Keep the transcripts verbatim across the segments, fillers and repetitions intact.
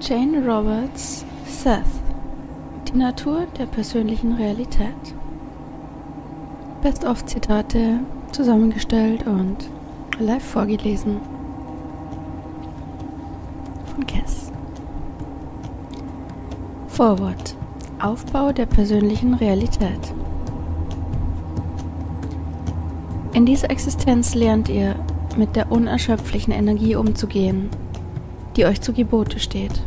Jane Roberts, Seth. Die Natur der persönlichen Realität. Best-of-Zitate zusammengestellt und live vorgelesen von Kess. Vorwort. Aufbau der persönlichen Realität. In dieser Existenz lernt ihr, mit der unerschöpflichen Energie umzugehen, die euch zu Gebote steht.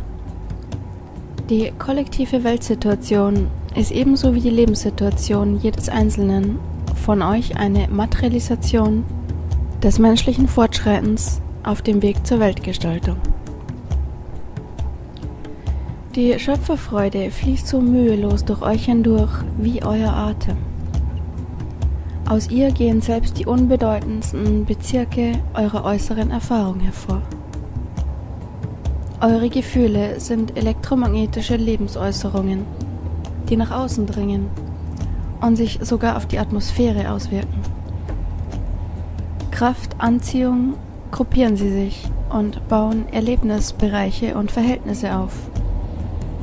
Die kollektive Weltsituation ist ebenso wie die Lebenssituation jedes Einzelnen von euch eine Materialisation des menschlichen Fortschreitens auf dem Weg zur Weltgestaltung. Die Schöpferfreude fließt so mühelos durch euch hindurch wie euer Atem. Aus ihr gehen selbst die unbedeutendsten Bezirke eurer äußeren Erfahrung hervor. Eure Gefühle sind elektromagnetische Lebensäußerungen, die nach außen dringen und sich sogar auf die Atmosphäre auswirken. Kraft Anziehung gruppieren sie sich und bauen Erlebnisbereiche und Verhältnisse auf,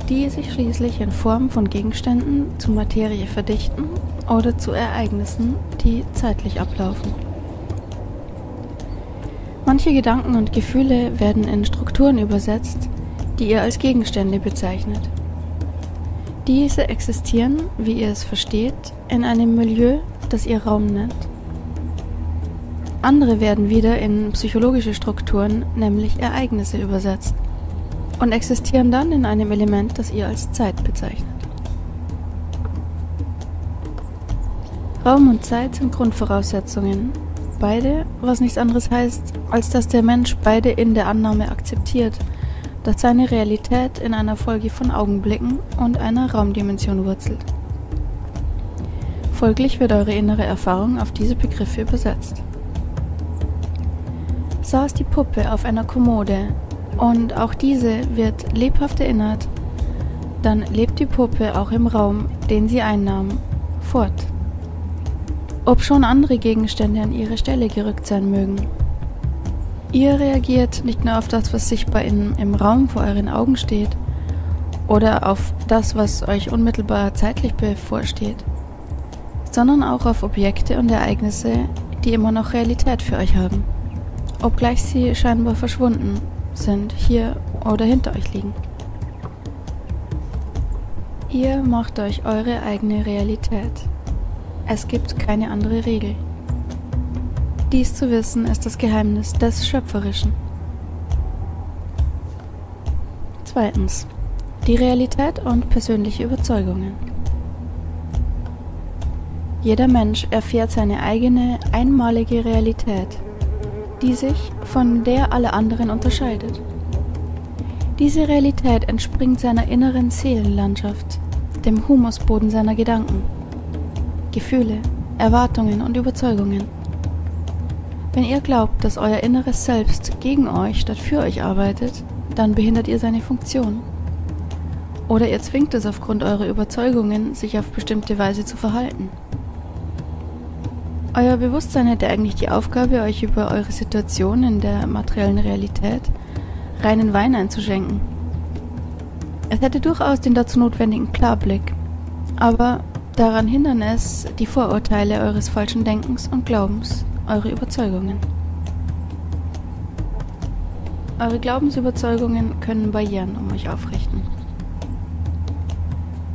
die sich schließlich in Form von Gegenständen zu Materie verdichten oder zu Ereignissen, die zeitlich ablaufen. Manche Gedanken und Gefühle werden in Strukturen übersetzt, die ihr als Gegenstände bezeichnet. Diese existieren, wie ihr es versteht, in einem Milieu, das ihr Raum nennt. Andere werden wieder in psychologische Strukturen, nämlich Ereignisse, übersetzt und existieren dann in einem Element, das ihr als Zeit bezeichnet. Raum und Zeit sind Grundvoraussetzungen, beide, was nichts anderes heißt, als dass der Mensch beide in der Annahme akzeptiert, dass seine Realität in einer Folge von Augenblicken und einer Raumdimension wurzelt. Folglich wird eure innere Erfahrung auf diese Begriffe übersetzt. Saß die Puppe auf einer Kommode, und auch diese wird lebhaft erinnert, dann lebt die Puppe auch im Raum, den sie einnahm, fort, ob schon andere Gegenstände an ihre Stelle gerückt sein mögen. Ihr reagiert nicht nur auf das, was sichtbar in, im Raum vor euren Augen steht oder auf das, was euch unmittelbar zeitlich bevorsteht, sondern auch auf Objekte und Ereignisse, die immer noch Realität für euch haben, obgleich sie scheinbar verschwunden sind, hier oder hinter euch liegen. Ihr macht euch eure eigene Realität. Es gibt keine andere Regel. Dies zu wissen, ist das Geheimnis des Schöpferischen. Zweitens. Die Realität und persönliche Überzeugungen. Jeder Mensch erfährt seine eigene, einmalige Realität, die sich von der aller anderen unterscheidet. Diese Realität entspringt seiner inneren Seelenlandschaft, dem Humusboden seiner Gedanken, Gefühle, Erwartungen und Überzeugungen. Wenn ihr glaubt, dass euer inneres Selbst gegen euch statt für euch arbeitet, dann behindert ihr seine Funktion. Oder ihr zwingt es aufgrund eurer Überzeugungen, sich auf bestimmte Weise zu verhalten. Euer Bewusstsein hätte eigentlich die Aufgabe, euch über eure Situation in der materiellen Realität reinen Wein einzuschenken. Es hätte durchaus den dazu notwendigen Klarblick, aber daran hindern es die Vorurteile eures falschen Denkens und Glaubens, eure Überzeugungen. Eure Glaubensüberzeugungen können Barrieren um euch aufrichten.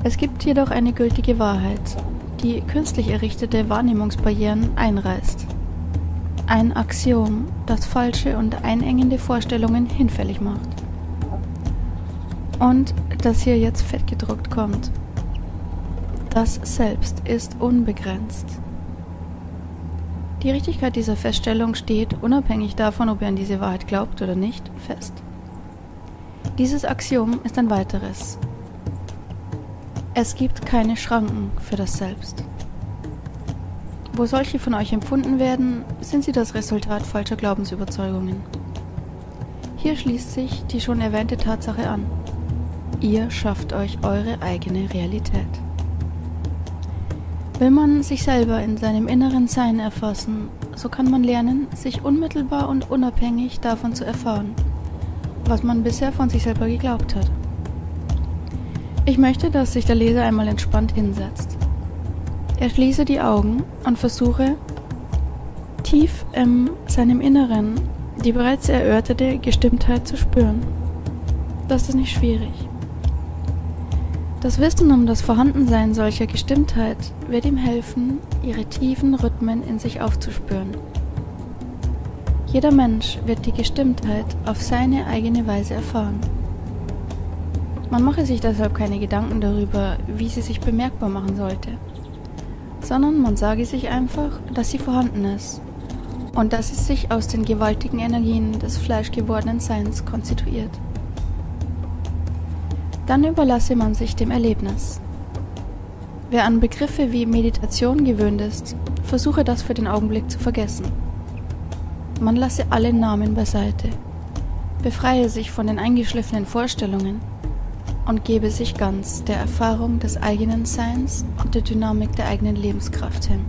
Es gibt jedoch eine gültige Wahrheit, die künstlich errichtete Wahrnehmungsbarrieren einreißt. Ein Axiom, das falsche und einengende Vorstellungen hinfällig macht. Und das hier jetzt fettgedruckt kommt. Das Selbst ist unbegrenzt. Die Richtigkeit dieser Feststellung steht, unabhängig davon, ob ihr an diese Wahrheit glaubt oder nicht, fest. Dieses Axiom ist ein weiteres. Es gibt keine Schranken für das Selbst. Wo solche von euch empfunden werden, sind sie das Resultat falscher Glaubensüberzeugungen. Hier schließt sich die schon erwähnte Tatsache an. Ihr schafft euch eure eigene Realität. Will man sich selber in seinem inneren Sein erfassen, so kann man lernen, sich unmittelbar und unabhängig davon zu erfahren, was man bisher von sich selber geglaubt hat. Ich möchte, dass sich der Leser einmal entspannt hinsetzt. Er schließe die Augen und versuche, tief in seinem Inneren die bereits erörterte Gestimmtheit zu spüren. Das ist nicht schwierig. Das Wissen um das Vorhandensein solcher Gestimmtheit wird ihm helfen, ihre tiefen Rhythmen in sich aufzuspüren. Jeder Mensch wird die Gestimmtheit auf seine eigene Weise erfahren. Man mache sich deshalb keine Gedanken darüber, wie sie sich bemerkbar machen sollte, sondern man sage sich einfach, dass sie vorhanden ist und dass sie sich aus den gewaltigen Energien des fleischgewordenen Seins konstituiert. Dann überlasse man sich dem Erlebnis. Wer an Begriffe wie Meditation gewöhnt ist, versuche das für den Augenblick zu vergessen. Man lasse alle Namen beiseite, befreie sich von den eingeschliffenen Vorstellungen und gebe sich ganz der Erfahrung des eigenen Seins und der Dynamik der eigenen Lebenskraft hin.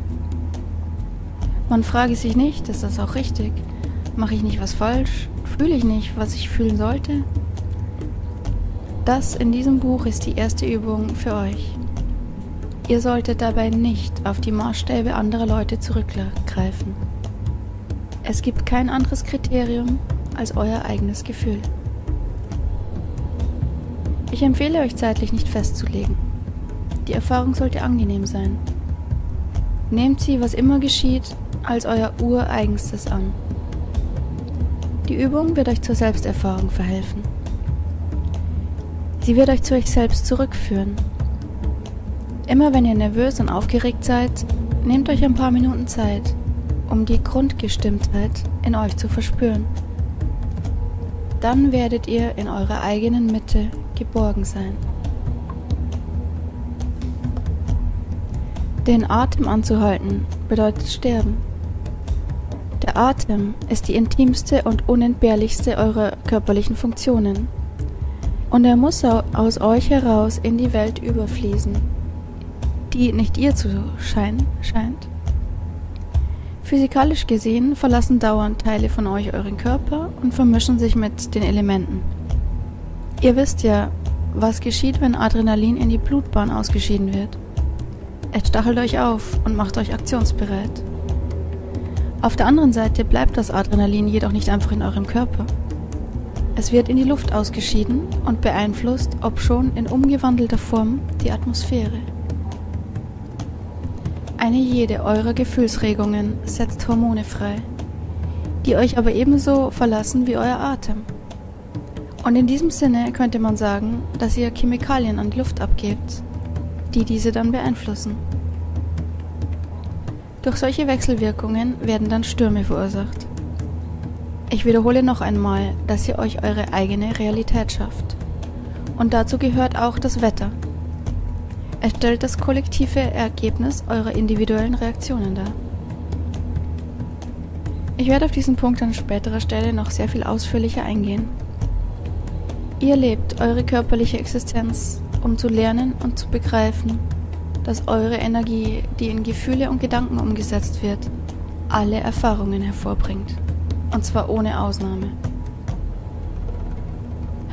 Man frage sich nicht, ist das auch richtig? Mache ich nicht was falsch? Fühle ich nicht, was ich fühlen sollte? Das in diesem Buch ist die erste Übung für euch. Ihr solltet dabei nicht auf die Maßstäbe anderer Leute zurückgreifen. Es gibt kein anderes Kriterium als euer eigenes Gefühl. Ich empfehle euch, zeitlich nicht festzulegen. Die Erfahrung sollte angenehm sein. Nehmt sie, was immer geschieht, als euer ureigenstes an. Die Übung wird euch zur Selbsterfahrung verhelfen. Sie wird euch zu euch selbst zurückführen. Immer wenn ihr nervös und aufgeregt seid, nehmt euch ein paar Minuten Zeit, um die Grundgestimmtheit in euch zu verspüren. Dann werdet ihr in eurer eigenen Mitte geborgen sein. Den Atem anzuhalten bedeutet sterben. Der Atem ist die intimste und unentbehrlichste eurer körperlichen Funktionen und er muss aus euch heraus in die Welt überfließen, die nicht ihr zu sein scheint. Physikalisch gesehen verlassen dauernd Teile von euch euren Körper und vermischen sich mit den Elementen. Ihr wisst ja, was geschieht, wenn Adrenalin in die Blutbahn ausgeschieden wird. Es stachelt euch auf und macht euch aktionsbereit. Auf der anderen Seite bleibt das Adrenalin jedoch nicht einfach in eurem Körper. Es wird in die Luft ausgeschieden und beeinflusst, obschon in umgewandelter Form, die Atmosphäre. Eine jede eurer Gefühlsregungen setzt Hormone frei, die euch aber ebenso verlassen wie euer Atem. Und in diesem Sinne könnte man sagen, dass ihr Chemikalien an die Luft abgebt, die diese dann beeinflussen. Durch solche Wechselwirkungen werden dann Stürme verursacht. Ich wiederhole noch einmal, dass ihr euch eure eigene Realität schafft. Und dazu gehört auch das Wetter. Es stellt das kollektive Ergebnis eurer individuellen Reaktionen dar. Ich werde auf diesen Punkt an späterer Stelle noch sehr viel ausführlicher eingehen. Ihr lebt eure körperliche Existenz, um zu lernen und zu begreifen, dass eure Energie, die in Gefühle und Gedanken umgesetzt wird, alle Erfahrungen hervorbringt. Und zwar ohne Ausnahme.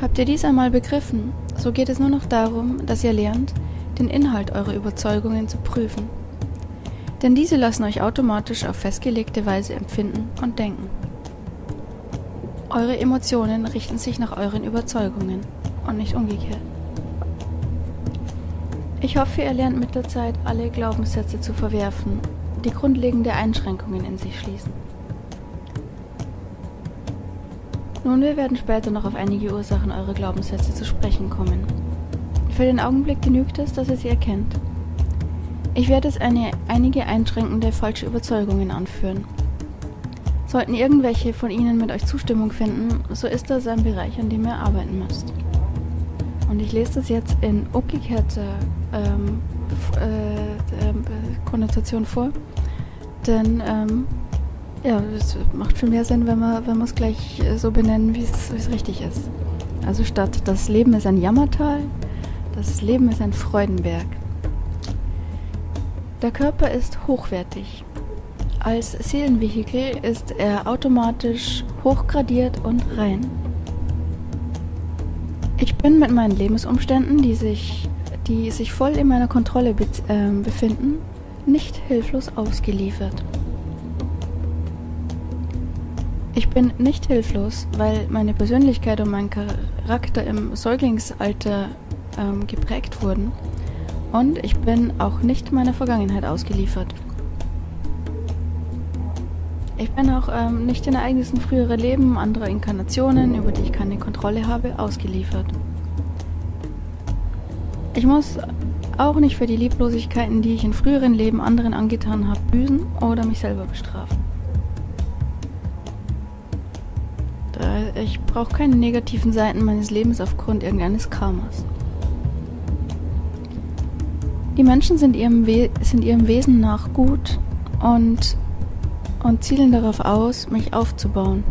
Habt ihr dies einmal begriffen, so geht es nur noch darum, dass ihr lernt, den Inhalt eurer Überzeugungen zu prüfen. Denn diese lassen euch automatisch auf festgelegte Weise empfinden und denken. Eure Emotionen richten sich nach euren Überzeugungen und nicht umgekehrt. Ich hoffe, ihr lernt mit der Zeit, alle Glaubenssätze zu verwerfen, die grundlegende Einschränkungen in sich schließen. Nun, wir werden später noch auf einige Ursachen eurer Glaubenssätze zu sprechen kommen. Für den Augenblick genügt es, dass ihr sie erkennt. Ich werde jetzt eine, einige einschränkende falsche Überzeugungen anführen. Sollten irgendwelche von ihnen mit euch Zustimmung finden, so ist das ein Bereich, an dem ihr arbeiten müsst. Und ich lese das jetzt in umgekehrter ähm, äh, äh, Konnotation vor, denn ähm, ja, es macht viel mehr Sinn, wenn wir, wenn wir es gleich so benennen, wie es richtig ist. Also statt das Leben ist ein Jammertal, das Leben ist ein Freudenberg. Der Körper ist hochwertig. Als Seelenvehikel ist er automatisch hochgradiert und rein. Ich bin mit meinen Lebensumständen, die sich, die sich voll in meiner Kontrolle be äh, befinden, nicht hilflos ausgeliefert. Ich bin nicht hilflos, weil meine Persönlichkeit und mein Charakter im Säuglingsalter ähm, geprägt wurden, und ich bin auch nicht meiner Vergangenheit ausgeliefert. Ich bin auch ähm, nicht den Ereignissen früherer Leben, anderer Inkarnationen, über die ich keine Kontrolle habe, ausgeliefert. Ich muss auch nicht für die Lieblosigkeiten, die ich in früheren Leben anderen angetan habe, büßen oder mich selber bestrafen. Ich brauche keine negativen Seiten meines Lebens aufgrund irgendeines Karmas. Die Menschen sind ihrem, We sind ihrem Wesen nach gut und und zielen darauf aus, mich aufzubauen.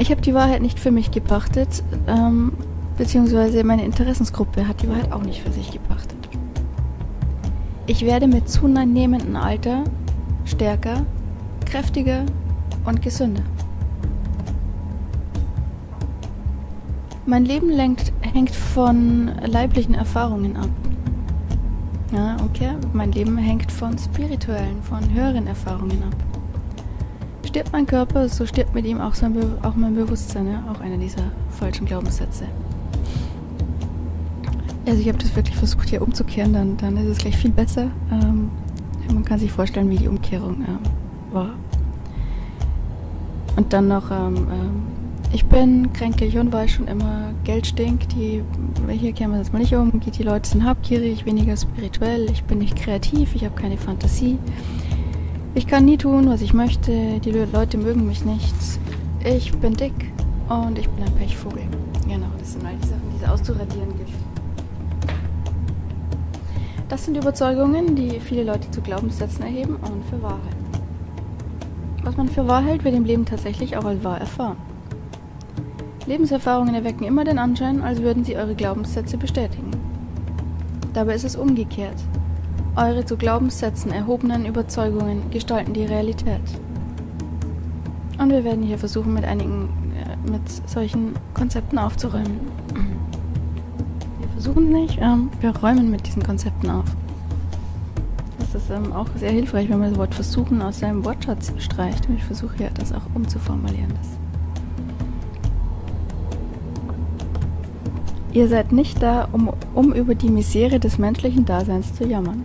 Ich habe die Wahrheit nicht für mich gepachtet, ähm, beziehungsweise meine Interessensgruppe hat die Wahrheit auch nicht für sich gepachtet. Ich werde mit zunehmendem Alter stärker, kräftiger und gesünder. Mein Leben lenkt, hängt von leiblichen Erfahrungen ab. Ja, okay. Mein Leben hängt von spirituellen, von höheren Erfahrungen ab. Stirbt mein Körper, so stirbt mit ihm auch, sein Be auch mein Bewusstsein. Ja? Auch einer dieser falschen Glaubenssätze. Also ich habe das wirklich versucht hier umzukehren, dann, dann ist es gleich viel besser. Ähm, man kann sich vorstellen, wie die Umkehrung äh, war. Und dann noch, ähm, ähm, ich bin kränklich und weiß schon immer, Geld stinkt, die, hier kehren wir das mal nicht um, die Leute sind habgierig, weniger spirituell, ich bin nicht kreativ, ich habe keine Fantasie, ich kann nie tun, was ich möchte, die Leute mögen mich nicht, ich bin dick und ich bin ein Pechvogel. Genau, das sind all die Sachen, die es auszuradieren gibt. Das sind Überzeugungen, die viele Leute zu Glaubenssätzen erheben und für wahr halten. Was man für wahr hält, wird im Leben tatsächlich auch als wahr erfahren. Lebenserfahrungen erwecken immer den Anschein, als würden sie eure Glaubenssätze bestätigen. Dabei ist es umgekehrt. Eure zu Glaubenssätzen erhobenen Überzeugungen gestalten die Realität. Und wir werden hier versuchen, mit einigen, äh, mit solchen Konzepten aufzuräumen. Wir versuchen nicht, ähm, wir räumen mit diesen Konzepten auf. Das ist ähm, auch sehr hilfreich, wenn man das Wort versuchen aus seinem Wortschatz streicht. Und ich versuche ja, das auch umzuformulieren. Das. Ihr seid nicht da, um, um über die Misere des menschlichen Daseins zu jammern.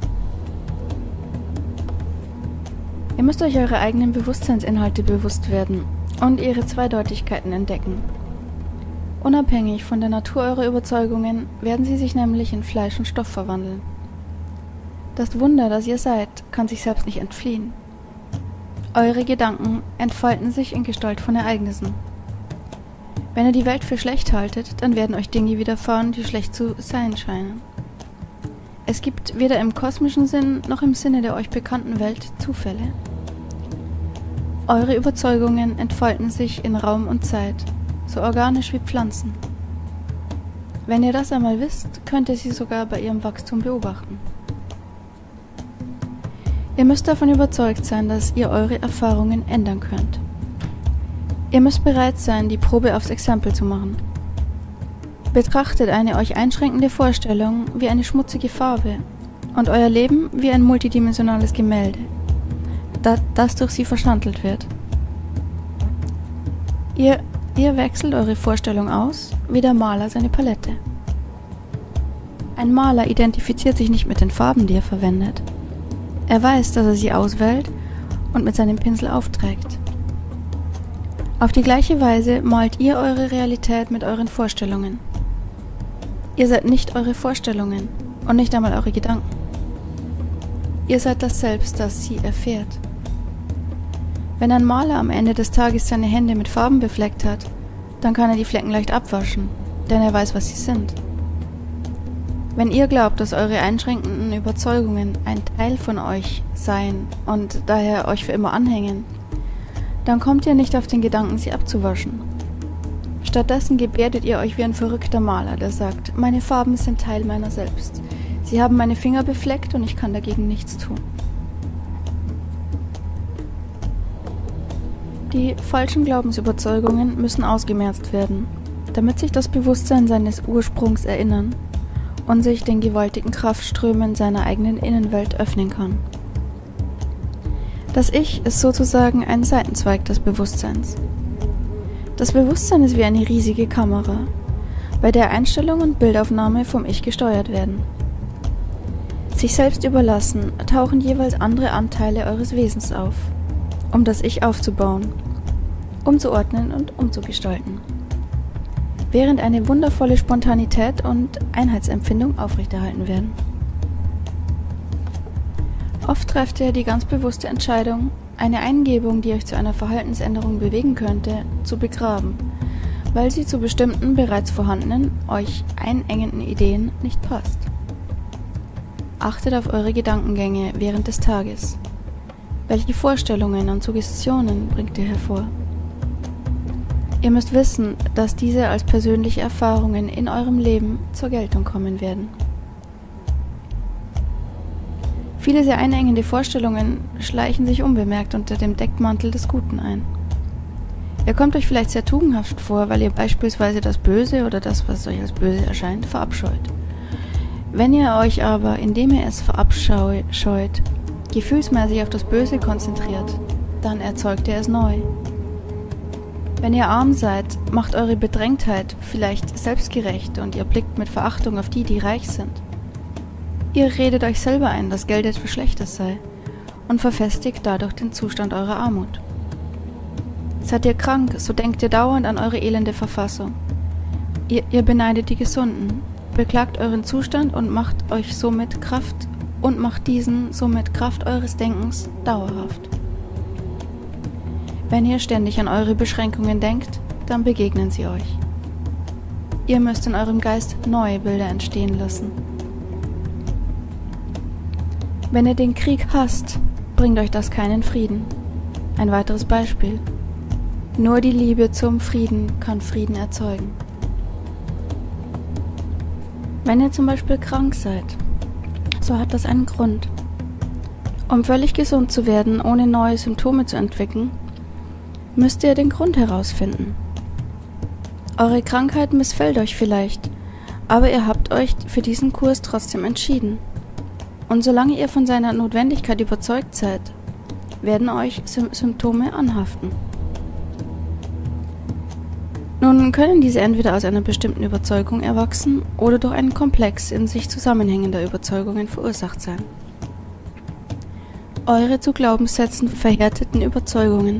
Ihr müsst euch eure eigenen Bewusstseinsinhalte bewusst werden und ihre Zweideutigkeiten entdecken. Unabhängig von der Natur eurer Überzeugungen werden sie sich nämlich in Fleisch und Stoff verwandeln. Das Wunder, das ihr seid, kann sich selbst nicht entfliehen. Eure Gedanken entfalten sich in Gestalt von Ereignissen. Wenn ihr die Welt für schlecht haltet, dann werden euch Dinge widerfahren, die schlecht zu sein scheinen. Es gibt weder im kosmischen Sinn noch im Sinne der euch bekannten Welt Zufälle. Eure Überzeugungen entfalten sich in Raum und Zeit, so organisch wie Pflanzen. Wenn ihr das einmal wisst, könnt ihr sie sogar bei ihrem Wachstum beobachten. Ihr müsst davon überzeugt sein, dass ihr eure Erfahrungen ändern könnt. Ihr müsst bereit sein, die Probe aufs Exempel zu machen. Betrachtet eine euch einschränkende Vorstellung wie eine schmutzige Farbe und euer Leben wie ein multidimensionales Gemälde, das durch sie verschandelt wird. Ihr, ihr wechselt eure Vorstellung aus, wie der Maler seine Palette. Ein Maler identifiziert sich nicht mit den Farben, die er verwendet. Er weiß, dass er sie auswählt und mit seinem Pinsel aufträgt. Auf die gleiche Weise malt ihr eure Realität mit euren Vorstellungen. Ihr seid nicht eure Vorstellungen und nicht einmal eure Gedanken. Ihr seid das Selbst, das sie erfährt. Wenn ein Maler am Ende des Tages seine Hände mit Farben befleckt hat, dann kann er die Flecken leicht abwaschen, denn er weiß, was sie sind. Wenn ihr glaubt, dass eure einschränkenden Überzeugungen ein Teil von euch seien und daher euch für immer anhängen, dann kommt ihr nicht auf den Gedanken, sie abzuwaschen. Stattdessen gebärdet ihr euch wie ein verrückter Maler, der sagt, meine Farben sind Teil meiner selbst. Sie haben meine Finger befleckt und ich kann dagegen nichts tun. Die falschen Glaubensüberzeugungen müssen ausgemerzt werden, damit sich das Bewusstsein seines Ursprungs erinnern und sich den gewaltigen Kraftströmen seiner eigenen Innenwelt öffnen kann. Das Ich ist sozusagen ein Seitenzweig des Bewusstseins. Das Bewusstsein ist wie eine riesige Kamera, bei der Einstellung und Bildaufnahme vom Ich gesteuert werden. Sich selbst überlassen, tauchen jeweils andere Anteile eures Wesens auf, um das Ich aufzubauen, umzuordnen und umzugestalten, während eine wundervolle Spontanität und Einheitsempfindung aufrechterhalten werden. Oft trefft ihr die ganz bewusste Entscheidung, eine Eingebung, die euch zu einer Verhaltensänderung bewegen könnte, zu begraben, weil sie zu bestimmten, bereits vorhandenen, euch einengenden Ideen nicht passt. Achtet auf eure Gedankengänge während des Tages. Welche Vorstellungen und Suggestionen bringt ihr hervor? Ihr müsst wissen, dass diese als persönliche Erfahrungen in eurem Leben zur Geltung kommen werden. Viele sehr einengende Vorstellungen schleichen sich unbemerkt unter dem Deckmantel des Guten ein. Ihr kommt euch vielleicht sehr tugendhaft vor, weil ihr beispielsweise das Böse oder das, was euch als böse erscheint, verabscheut. Wenn ihr euch aber, indem ihr es verabscheut, gefühlsmäßig auf das Böse konzentriert, dann erzeugt ihr es neu. Wenn ihr arm seid, macht eure Bedrängtheit vielleicht selbstgerecht und ihr blickt mit Verachtung auf die, die reich sind. Ihr redet euch selber ein, dass Geld etwas Schlechtes sei und verfestigt dadurch den Zustand eurer Armut. Seid ihr krank, so denkt ihr dauernd an eure elende Verfassung. Ihr, ihr beneidet die Gesunden, beklagt euren Zustand und macht euch somit Kraft und macht diesen somit Kraft eures Denkens dauerhaft. Wenn ihr ständig an eure Beschränkungen denkt, dann begegnen sie euch. Ihr müsst in eurem Geist neue Bilder entstehen lassen. Wenn ihr den Krieg hasst, bringt euch das keinen Frieden. Ein weiteres Beispiel. Nur die Liebe zum Frieden kann Frieden erzeugen. Wenn ihr zum Beispiel krank seid, so hat das einen Grund. Um völlig gesund zu werden, ohne neue Symptome zu entwickeln, müsst ihr den Grund herausfinden. Eure Krankheit missfällt euch vielleicht, aber ihr habt euch für diesen Kurs trotzdem entschieden. Und solange ihr von seiner Notwendigkeit überzeugt seid, werden euch Sym- Symptome anhaften. Nun können diese entweder aus einer bestimmten Überzeugung erwachsen oder durch einen Komplex in sich zusammenhängender Überzeugungen verursacht sein. Eure zu Glaubenssätzen verhärteten Überzeugungen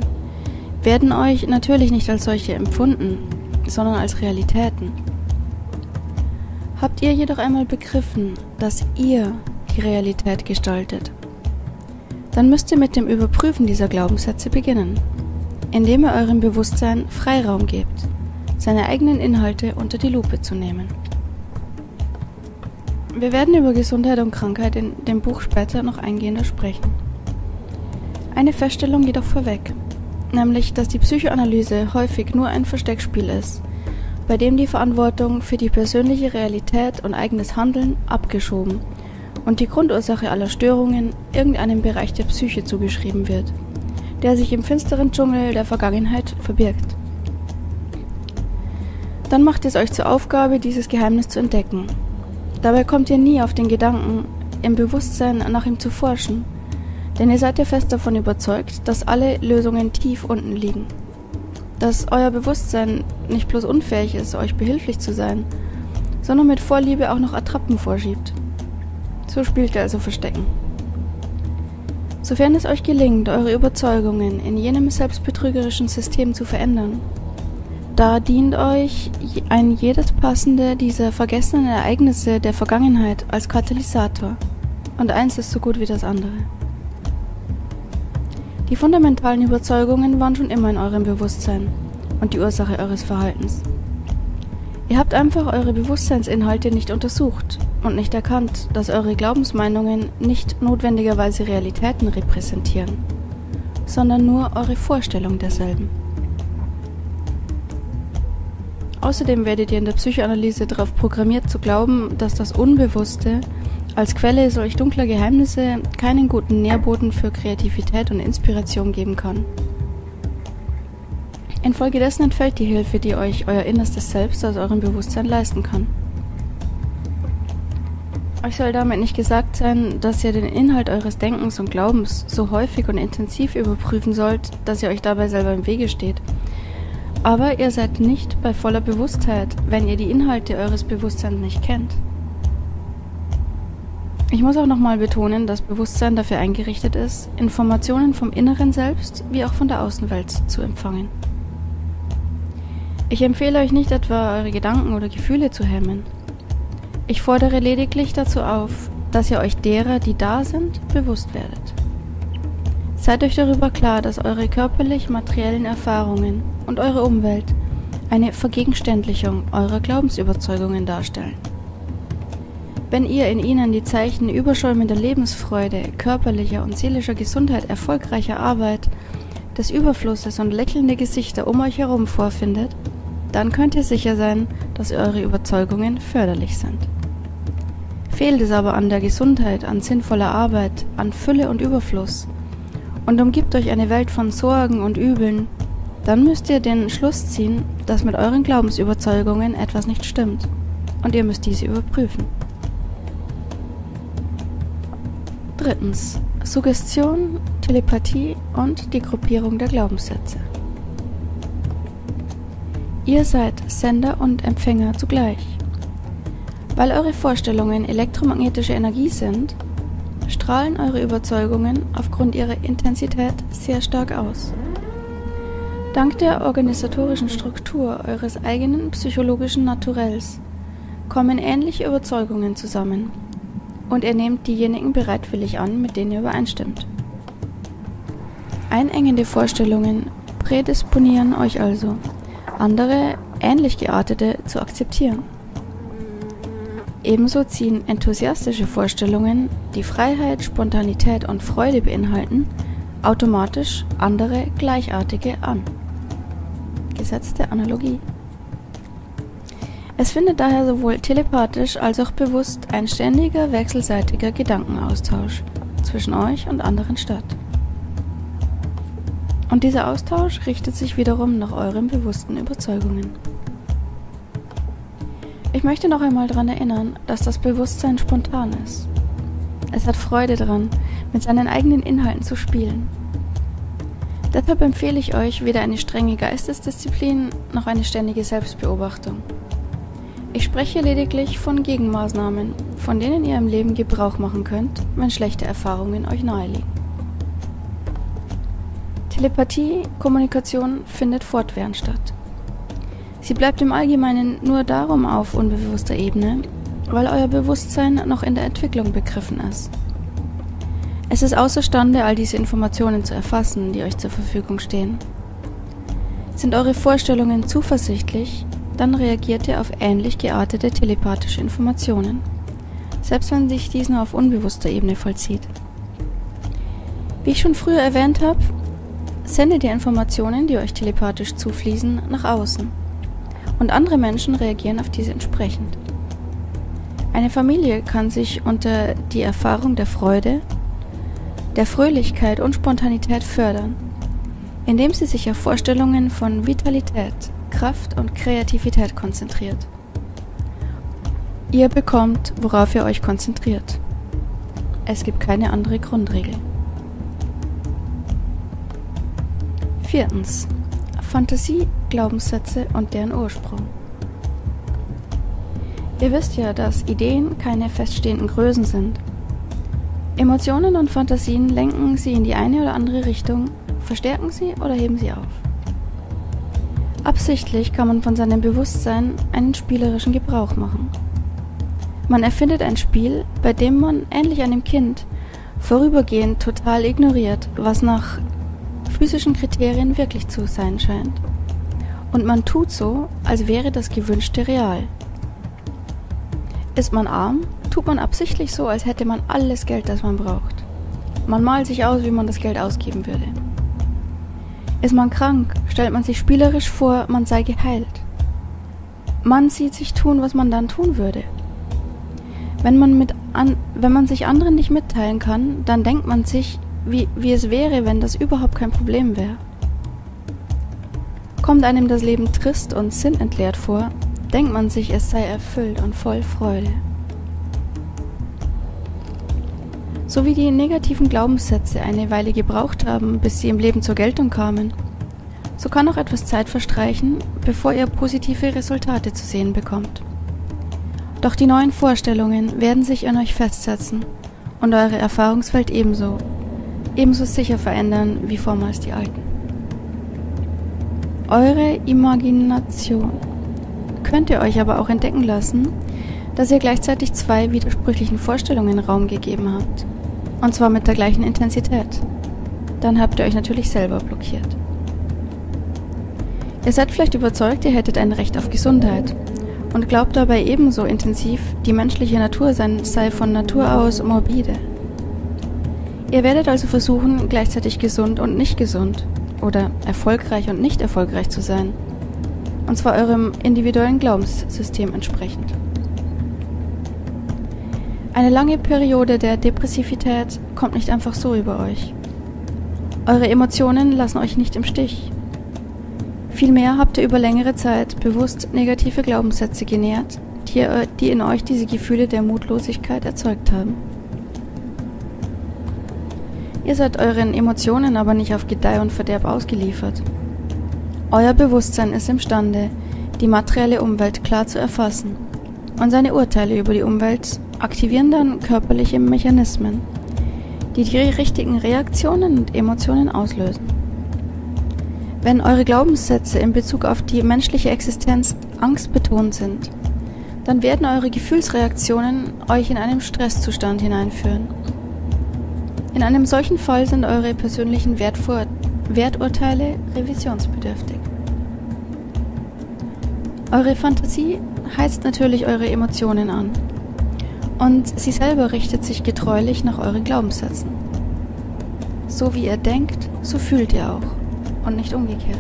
werden euch natürlich nicht als solche empfunden, sondern als Realitäten. Habt ihr jedoch einmal begriffen, dass ihr die Realität gestaltet, dann müsst ihr mit dem Überprüfen dieser Glaubenssätze beginnen, indem ihr eurem Bewusstsein Freiraum gebt, seine eigenen Inhalte unter die Lupe zu nehmen. Wir werden über Gesundheit und Krankheit in dem Buch später noch eingehender sprechen. Eine Feststellung jedoch vorweg, nämlich, dass die Psychoanalyse häufig nur ein Versteckspiel ist, bei dem die Verantwortung für die persönliche Realität und eigenes Handeln abgeschoben und die Grundursache aller Störungen irgendeinem Bereich der Psyche zugeschrieben wird, der sich im finsteren Dschungel der Vergangenheit verbirgt. Dann macht es euch zur Aufgabe, dieses Geheimnis zu entdecken. Dabei kommt ihr nie auf den Gedanken, im Bewusstsein nach ihm zu forschen, denn ihr seid ja fest davon überzeugt, dass alle Lösungen tief unten liegen. Dass euer Bewusstsein nicht bloß unfähig ist, euch behilflich zu sein, sondern mit Vorliebe auch noch Attrappen vorschiebt. So spielt ihr also Verstecken. Sofern es euch gelingt, eure Überzeugungen in jenem selbstbetrügerischen System zu verändern, da dient euch ein jedes passende dieser vergessenen Ereignisse der Vergangenheit als Katalysator. Und eins ist so gut wie das andere. Die fundamentalen Überzeugungen waren schon immer in eurem Bewusstsein und die Ursache eures Verhaltens. Ihr habt einfach eure Bewusstseinsinhalte nicht untersucht und nicht erkannt, dass eure Glaubensmeinungen nicht notwendigerweise Realitäten repräsentieren, sondern nur eure Vorstellung derselben. Außerdem werdet ihr in der Psychoanalyse darauf programmiert zu glauben, dass das Unbewusste als Quelle solch dunkler Geheimnisse keinen guten Nährboden für Kreativität und Inspiration geben kann. Infolgedessen entfällt die Hilfe, die euch euer innerstes Selbst aus eurem Bewusstsein leisten kann. Euch soll damit nicht gesagt sein, dass ihr den Inhalt eures Denkens und Glaubens so häufig und intensiv überprüfen sollt, dass ihr euch dabei selber im Wege steht. Aber ihr seid nicht bei voller Bewusstheit, wenn ihr die Inhalte eures Bewusstseins nicht kennt. Ich muss auch nochmal betonen, dass Bewusstsein dafür eingerichtet ist, Informationen vom Inneren Selbst wie auch von der Außenwelt zu empfangen. Ich empfehle euch nicht etwa, eure Gedanken oder Gefühle zu hemmen. Ich fordere lediglich dazu auf, dass ihr euch derer, die da sind, bewusst werdet. Seid euch darüber klar, dass eure körperlich-materiellen Erfahrungen und eure Umwelt eine Vergegenständlichung eurer Glaubensüberzeugungen darstellen. Wenn ihr in ihnen die Zeichen überschäumender Lebensfreude, körperlicher und seelischer Gesundheit, erfolgreicher Arbeit, des Überflusses und lächelnde Gesichter um euch herum vorfindet, dann könnt ihr sicher sein, dass eure Überzeugungen förderlich sind. Fehlt es aber an der Gesundheit, an sinnvoller Arbeit, an Fülle und Überfluss und umgibt euch eine Welt von Sorgen und Übeln, dann müsst ihr den Schluss ziehen, dass mit euren Glaubensüberzeugungen etwas nicht stimmt und ihr müsst diese überprüfen. Drittens. Suggestion, Telepathie und die Gruppierung der Glaubenssätze. Ihr seid Sender und Empfänger zugleich. Weil eure Vorstellungen elektromagnetische Energie sind, strahlen eure Überzeugungen aufgrund ihrer Intensität sehr stark aus. Dank der organisatorischen Struktur eures eigenen psychologischen Naturells kommen ähnliche Überzeugungen zusammen und ihr nehmt diejenigen bereitwillig an, mit denen ihr übereinstimmt. Einengende Vorstellungen prädisponieren euch also, andere, ähnlich geartete, zu akzeptieren. Ebenso ziehen enthusiastische Vorstellungen, die Freiheit, Spontanität und Freude beinhalten, automatisch andere Gleichartige an. Gesetz der Analogie. Es findet daher sowohl telepathisch als auch bewusst ein ständiger, wechselseitiger Gedankenaustausch zwischen euch und anderen statt. Und dieser Austausch richtet sich wiederum nach euren bewussten Überzeugungen. Ich möchte noch einmal daran erinnern, dass das Bewusstsein spontan ist. Es hat Freude daran, mit seinen eigenen Inhalten zu spielen. Deshalb empfehle ich euch weder eine strenge Geistesdisziplin noch eine ständige Selbstbeobachtung. Ich spreche lediglich von Gegenmaßnahmen, von denen ihr im Leben Gebrauch machen könnt, wenn schlechte Erfahrungen euch naheliegen. Telepathie, Kommunikation findet fortwährend statt. Sie bleibt im Allgemeinen nur darum auf unbewusster Ebene, weil euer Bewusstsein noch in der Entwicklung begriffen ist. Es ist außerstande, all diese Informationen zu erfassen, die euch zur Verfügung stehen. Sind eure Vorstellungen zuversichtlich, dann reagiert ihr auf ähnlich geartete telepathische Informationen, selbst wenn sich dies nur auf unbewusster Ebene vollzieht. Wie ich schon früher erwähnt habe, sendet ihr Informationen, die euch telepathisch zufließen, nach außen. Und andere Menschen reagieren auf diese entsprechend. Eine Familie kann sich unter die Erfahrung der Freude, der Fröhlichkeit und Spontanität fördern, indem sie sich auf Vorstellungen von Vitalität, Kraft und Kreativität konzentriert. Ihr bekommt, worauf ihr euch konzentriert. Es gibt keine andere Grundregel. Viertens. Fantasie, Glaubenssätze und deren Ursprung. Ihr wisst ja, dass Ideen keine feststehenden Größen sind. Emotionen und Fantasien lenken sie in die eine oder andere Richtung, verstärken sie oder heben sie auf. Absichtlich kann man von seinem Bewusstsein einen spielerischen Gebrauch machen. Man erfindet ein Spiel, bei dem man, ähnlich einem Kind, vorübergehend total ignoriert, was nach physischen Kriterien wirklich zu sein scheint. Und man tut so, als wäre das Gewünschte real. Ist man arm, tut man absichtlich so, als hätte man alles Geld, das man braucht. Man malt sich aus, wie man das Geld ausgeben würde. Ist man krank, stellt man sich spielerisch vor, man sei geheilt. Man sieht sich tun, was man dann tun würde. Wenn man, mit an, wenn man sich anderen nicht mitteilen kann, dann denkt man sich, wie, wie es wäre, wenn das überhaupt kein Problem wäre. Kommt einem das Leben trist und sinnentleert vor, denkt man sich, es sei erfüllt und voll Freude. So wie die negativen Glaubenssätze eine Weile gebraucht haben, bis sie im Leben zur Geltung kamen, so kann auch etwas Zeit verstreichen, bevor ihr positive Resultate zu sehen bekommt. Doch die neuen Vorstellungen werden sich in euch festsetzen und eure Erfahrungswelt ebenso, ebenso sicher verändern wie vormals die alten. Eure Imagination könnt ihr euch aber auch entdecken lassen, dass ihr gleichzeitig zwei widersprüchlichen Vorstellungen Raum gegeben habt, und zwar mit der gleichen Intensität. Dann habt ihr euch natürlich selber blockiert. Ihr seid vielleicht überzeugt, ihr hättet ein Recht auf Gesundheit und glaubt dabei ebenso intensiv, die menschliche Natur sei von Natur aus morbide. Ihr werdet also versuchen, gleichzeitig gesund und nicht gesund oder erfolgreich und nicht erfolgreich zu sein, und zwar eurem individuellen Glaubenssystem entsprechend. Eine lange Periode der Depressivität kommt nicht einfach so über euch. Eure Emotionen lassen euch nicht im Stich. Vielmehr habt ihr über längere Zeit bewusst negative Glaubenssätze genährt, die in euch diese Gefühle der Mutlosigkeit erzeugt haben. Ihr seid euren Emotionen aber nicht auf Gedeih und Verderb ausgeliefert. Euer Bewusstsein ist imstande, die materielle Umwelt klar zu erfassen, und seine Urteile über die Umwelt aktivieren dann körperliche Mechanismen, die die richtigen Reaktionen und Emotionen auslösen. Wenn eure Glaubenssätze in Bezug auf die menschliche Existenz angstbetont sind, dann werden eure Gefühlsreaktionen euch in einen Stresszustand hineinführen. In einem solchen Fall sind eure persönlichen Wertvor Werturteile revisionsbedürftig. Eure Fantasie heizt natürlich eure Emotionen an, und sie selber richtet sich getreulich nach euren Glaubenssätzen. So wie ihr denkt, so fühlt ihr auch, und nicht umgekehrt.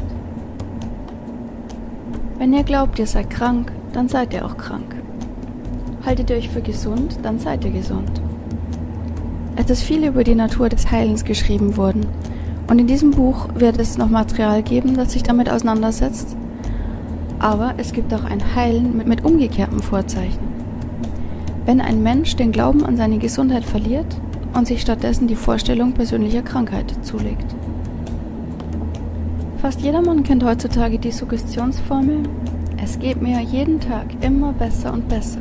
Wenn ihr glaubt, ihr seid krank, dann seid ihr auch krank. Haltet ihr euch für gesund, dann seid ihr gesund. Es ist viel über die Natur des Heilens geschrieben worden, und in diesem Buch wird es noch Material geben, das sich damit auseinandersetzt, aber es gibt auch ein Heilen mit, mit umgekehrtem Vorzeichen. Wenn ein Mensch den Glauben an seine Gesundheit verliert und sich stattdessen die Vorstellung persönlicher Krankheit zulegt. Fast jedermann kennt heutzutage die Suggestionsformel, es geht mir jeden Tag immer besser und besser.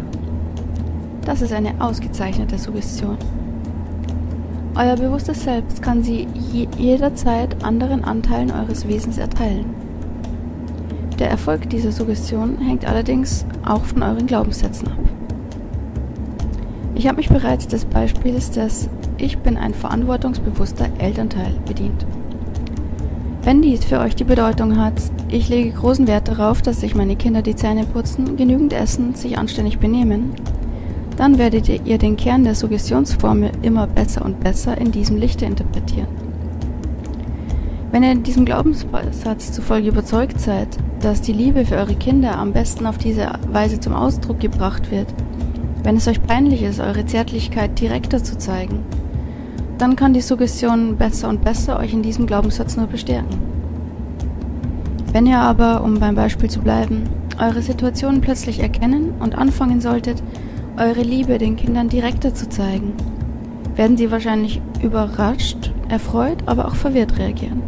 Das ist eine ausgezeichnete Suggestion. Euer bewusstes Selbst kann sie jederzeit anderen Anteilen eures Wesens erteilen. Der Erfolg dieser Suggestion hängt allerdings auch von euren Glaubenssätzen ab. Ich habe mich bereits des Beispiels des Ich bin ein verantwortungsbewusster Elternteil bedient. Wenn dies für euch die Bedeutung hat, ich lege großen Wert darauf, dass sich meine Kinder die Zähne putzen, genügend essen, sich anständig benehmen, dann werdet ihr den Kern der Suggestionsformel immer besser und besser in diesem Lichte interpretieren. Wenn ihr diesem Glaubenssatz zufolge überzeugt seid, dass die Liebe für eure Kinder am besten auf diese Weise zum Ausdruck gebracht wird, wenn es euch peinlich ist, eure Zärtlichkeit direkter zu zeigen, dann kann die Suggestion besser und besser euch in diesem Glaubenssatz nur bestärken. Wenn ihr aber, um beim Beispiel zu bleiben, eure Situation plötzlich erkennen und anfangen solltet, eure Liebe den Kindern direkter zu zeigen, werden sie wahrscheinlich überrascht, erfreut, aber auch verwirrt reagieren.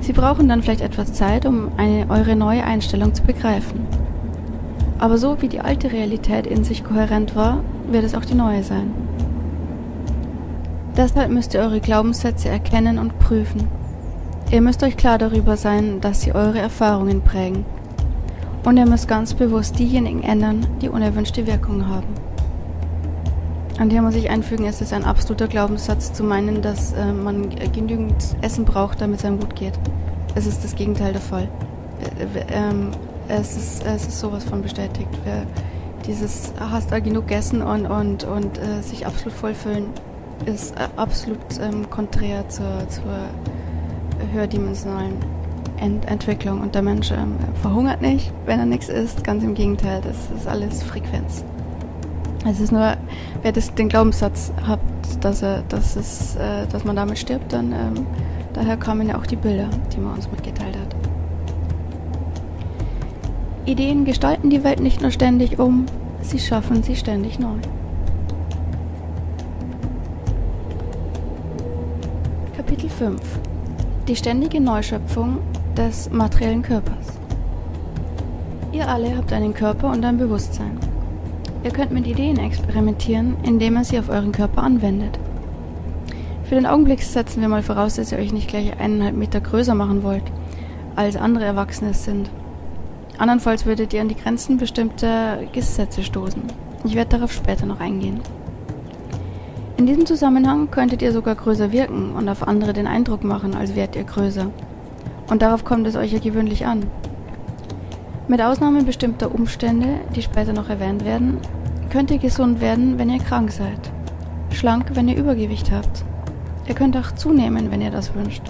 Sie brauchen dann vielleicht etwas Zeit, um eine, eure neue Einstellung zu begreifen. Aber so wie die alte Realität in sich kohärent war, wird es auch die neue sein. Deshalb müsst ihr eure Glaubenssätze erkennen und prüfen. Ihr müsst euch klar darüber sein, dass sie eure Erfahrungen prägen. Und ihr müsst ganz bewusst diejenigen ändern, die unerwünschte Wirkung haben. Und hier muss ich einfügen, es ist ein absoluter Glaubenssatz zu meinen, dass äh, man genügend Essen braucht, damit es einem gut geht. Es ist das Gegenteil der Fall. Äh, ähm, es, ist, es ist sowas von bestätigt. Wer dieses hast all genug Essen und, und, und äh, sich absolut vollfüllen, ist absolut ähm, konträr zur, zur höherdimensionalen Ent Entwicklung. Und der Mensch ähm, verhungert nicht, wenn er nichts isst. Ganz im Gegenteil, das ist alles Frequenz. Es ist nur, wer das, den Glaubenssatz hat, dass, er, dass, es, äh, dass man damit stirbt, dann ähm, daher kamen ja auch die Bilder, die man uns mitgeteilt hat. Ideen gestalten die Welt nicht nur ständig um, sie schaffen sie ständig neu. Kapitel fünf. Die ständige Neuschöpfung des materiellen Körpers. Ihr alle habt einen Körper und ein Bewusstsein. Ihr könnt mit Ideen experimentieren, indem ihr sie auf euren Körper anwendet. Für den Augenblick setzen wir mal voraus, dass ihr euch nicht gleich eineinhalb Meter größer machen wollt, als andere Erwachsene es sind. Andernfalls würdet ihr an die Grenzen bestimmter Gesetze stoßen. Ich werde darauf später noch eingehen. In diesem Zusammenhang könntet ihr sogar größer wirken und auf andere den Eindruck machen, als wärt ihr größer. Und darauf kommt es euch ja gewöhnlich an. Mit Ausnahme bestimmter Umstände, die später noch erwähnt werden, könnt ihr gesund werden, wenn ihr krank seid, schlank, wenn ihr Übergewicht habt. Ihr könnt auch zunehmen, wenn ihr das wünscht.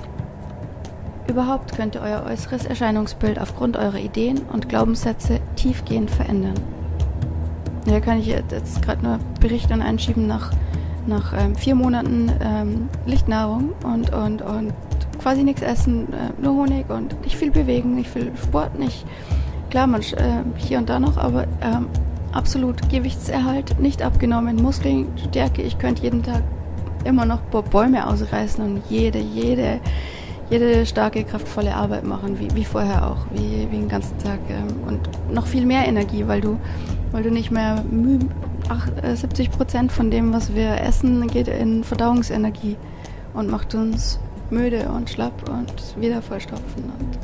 Überhaupt könnt ihr euer äußeres Erscheinungsbild aufgrund eurer Ideen und Glaubenssätze tiefgehend verändern. Hier kann ich jetzt gerade nur berichten und einschieben, nach, nach ähm, vier Monaten ähm, Lichtnahrung und, und, und quasi nichts essen, äh, nur Honig und nicht viel bewegen, nicht viel Sport, nicht... Klar, man äh, hier und da noch, aber ähm, absolut Gewichtserhalt, nicht abgenommen, Muskeln, Stärke. Ich könnte jeden Tag immer noch Bäume ausreißen und jede, jede, jede starke, kraftvolle Arbeit machen, wie, wie vorher auch, wie, wie den ganzen Tag. Ähm, und noch viel mehr Energie, weil du, weil du nicht mehr müde, äh, siebzig Prozent von dem, was wir essen, geht in Verdauungsenergie und macht uns müde und schlapp und wieder vollstopfen. Und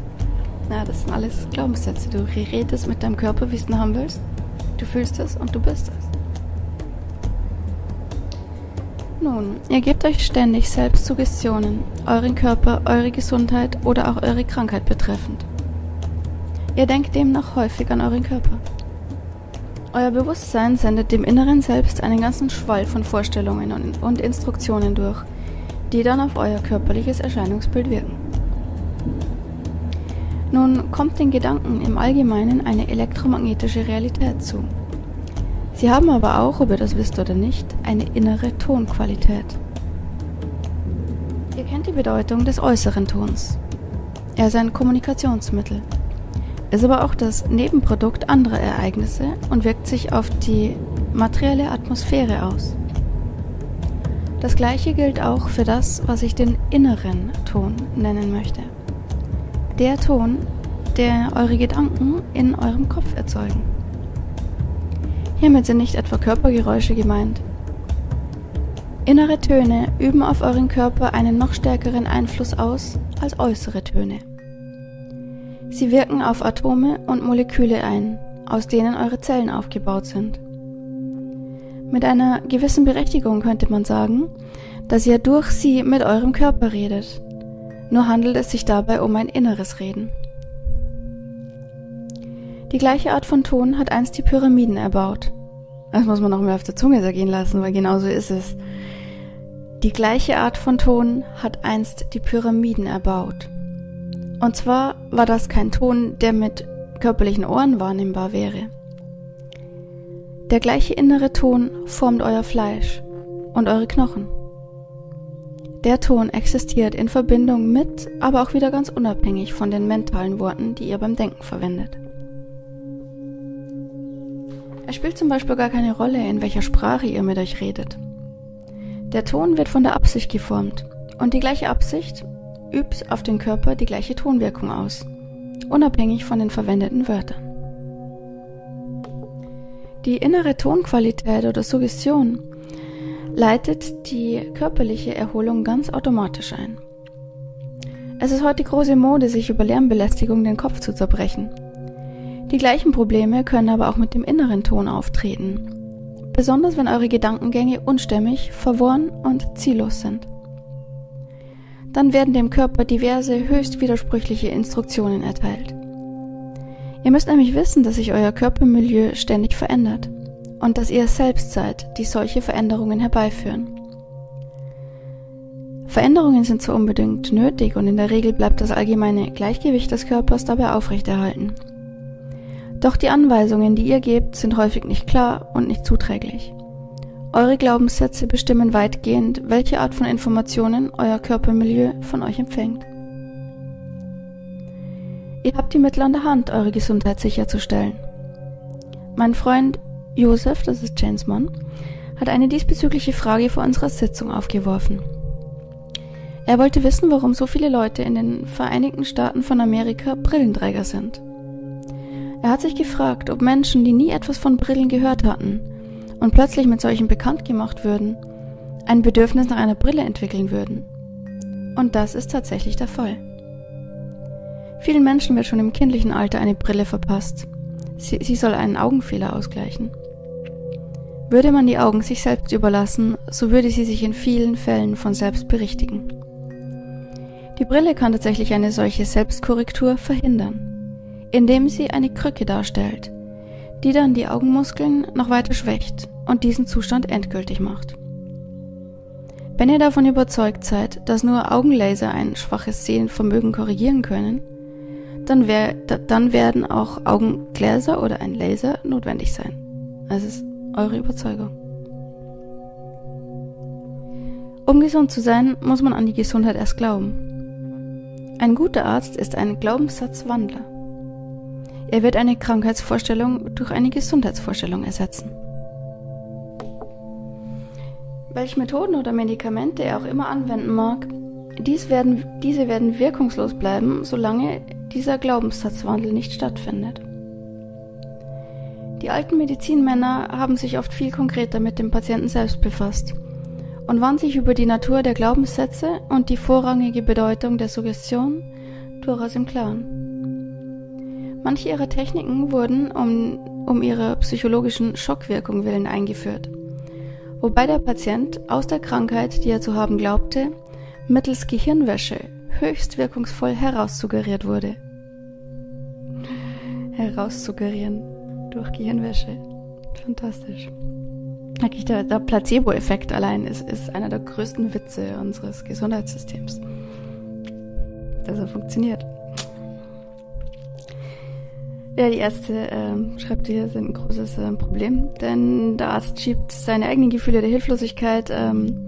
Na, das sind alles Glaubenssätze. Du redest mit deinem Körper, wie du ihn haben willst. Du fühlst es und du bist es. Nun, ihr gebt euch ständig selbst Suggestionen, euren Körper, eure Gesundheit oder auch eure Krankheit betreffend. Ihr denkt demnach häufig an euren Körper. Euer Bewusstsein sendet dem Inneren Selbst einen ganzen Schwall von Vorstellungen und Instruktionen durch, die dann auf euer körperliches Erscheinungsbild wirken. Nun kommt den Gedanken im Allgemeinen eine elektromagnetische Realität zu. Sie haben aber auch, ob ihr das wisst oder nicht, eine innere Tonqualität. Ihr kennt die Bedeutung des äußeren Tons. Er ist ein Kommunikationsmittel, ist aber auch das Nebenprodukt anderer Ereignisse und wirkt sich auf die materielle Atmosphäre aus. Das Gleiche gilt auch für das, was ich den inneren Ton nennen möchte. Der Ton, der eure Gedanken in eurem Kopf erzeugen. Hiermit sind nicht etwa Körpergeräusche gemeint. Innere Töne üben auf euren Körper einen noch stärkeren Einfluss aus als äußere Töne. Sie wirken auf Atome und Moleküle ein, aus denen eure Zellen aufgebaut sind. Mit einer gewissen Berechtigung könnte man sagen, dass ihr durch sie mit eurem Körper redet. Nur handelt es sich dabei um ein inneres Reden. Die gleiche Art von Ton hat einst die Pyramiden erbaut. Das muss man noch mehr auf der Zunge zergehen lassen, weil genau so ist es. Die gleiche Art von Ton hat einst die Pyramiden erbaut. Und zwar war das kein Ton, der mit körperlichen Ohren wahrnehmbar wäre. Der gleiche innere Ton formt euer Fleisch und eure Knochen. Der Ton existiert in Verbindung mit, aber auch wieder ganz unabhängig von den mentalen Worten, die ihr beim Denken verwendet. Es spielt zum Beispiel gar keine Rolle, in welcher Sprache ihr mit euch redet. Der Ton wird von der Absicht geformt und die gleiche Absicht übt auf den Körper die gleiche Tonwirkung aus, unabhängig von den verwendeten Wörtern. Die innere Tonqualität oder Suggestion leitet die körperliche Erholung ganz automatisch ein. Es ist heute große Mode, sich über Lärmbelästigung den Kopf zu zerbrechen. Die gleichen Probleme können aber auch mit dem inneren Ton auftreten, besonders wenn eure Gedankengänge unstimmig, verworren und ziellos sind. Dann werden dem Körper diverse, höchst widersprüchliche Instruktionen erteilt. Ihr müsst nämlich wissen, dass sich euer Körpermilieu ständig verändert. Und dass ihr es selbst seid, die solche Veränderungen herbeiführen. Veränderungen sind zwar unbedingt nötig und in der Regel bleibt das allgemeine Gleichgewicht des Körpers dabei aufrechterhalten. Doch die Anweisungen, die ihr gebt, sind häufig nicht klar und nicht zuträglich. Eure Glaubenssätze bestimmen weitgehend, welche Art von Informationen euer Körpermilieu von euch empfängt. Ihr habt die Mittel an der Hand, eure Gesundheit sicherzustellen. Mein Freund Joseph, das ist James Mann, hat eine diesbezügliche Frage vor unserer Sitzung aufgeworfen. Er wollte wissen, warum so viele Leute in den Vereinigten Staaten von Amerika Brillenträger sind. Er hat sich gefragt, ob Menschen, die nie etwas von Brillen gehört hatten und plötzlich mit solchen bekannt gemacht würden, ein Bedürfnis nach einer Brille entwickeln würden. Und das ist tatsächlich der Fall. Vielen Menschen wird schon im kindlichen Alter eine Brille verpasst. Sie, sie soll einen Augenfehler ausgleichen. Würde man die Augen sich selbst überlassen, so würde sie sich in vielen Fällen von selbst berichtigen. Die Brille kann tatsächlich eine solche Selbstkorrektur verhindern, indem sie eine Krücke darstellt, die dann die Augenmuskeln noch weiter schwächt und diesen Zustand endgültig macht. Wenn ihr davon überzeugt seid, dass nur Augenlaser ein schwaches Sehenvermögen korrigieren können, dann, wär, dann werden auch Augengläser oder ein Laser notwendig sein. Das ist eure Überzeugung. Um gesund zu sein, muss man an die Gesundheit erst glauben. Ein guter Arzt ist ein Glaubenssatzwandler. Er wird eine Krankheitsvorstellung durch eine Gesundheitsvorstellung ersetzen. Welche Methoden oder Medikamente er auch immer anwenden mag, dies werden, diese werden wirkungslos bleiben, solange dieser Glaubenssatzwandel nicht stattfindet. Die alten Medizinmänner haben sich oft viel konkreter mit dem Patienten selbst befasst und waren sich über die Natur der Glaubenssätze und die vorrangige Bedeutung der Suggestion durchaus im Klaren. Manche ihrer Techniken wurden um, um ihrer psychologischen Schockwirkung willen eingeführt, wobei der Patient aus der Krankheit, die er zu haben glaubte, mittels Gehirnwäsche höchst wirkungsvoll heraussuggeriert wurde. Heraussuggerieren durch Gehirnwäsche. Fantastisch. Der, der Placebo-Effekt allein ist, ist einer der größten Witze unseres Gesundheitssystems. Dass er funktioniert. Ja, die Ärzte, äh, schreibt hier, sind ein großes äh, Problem, denn der Arzt schiebt seine eigenen Gefühle der Hilflosigkeit ähm,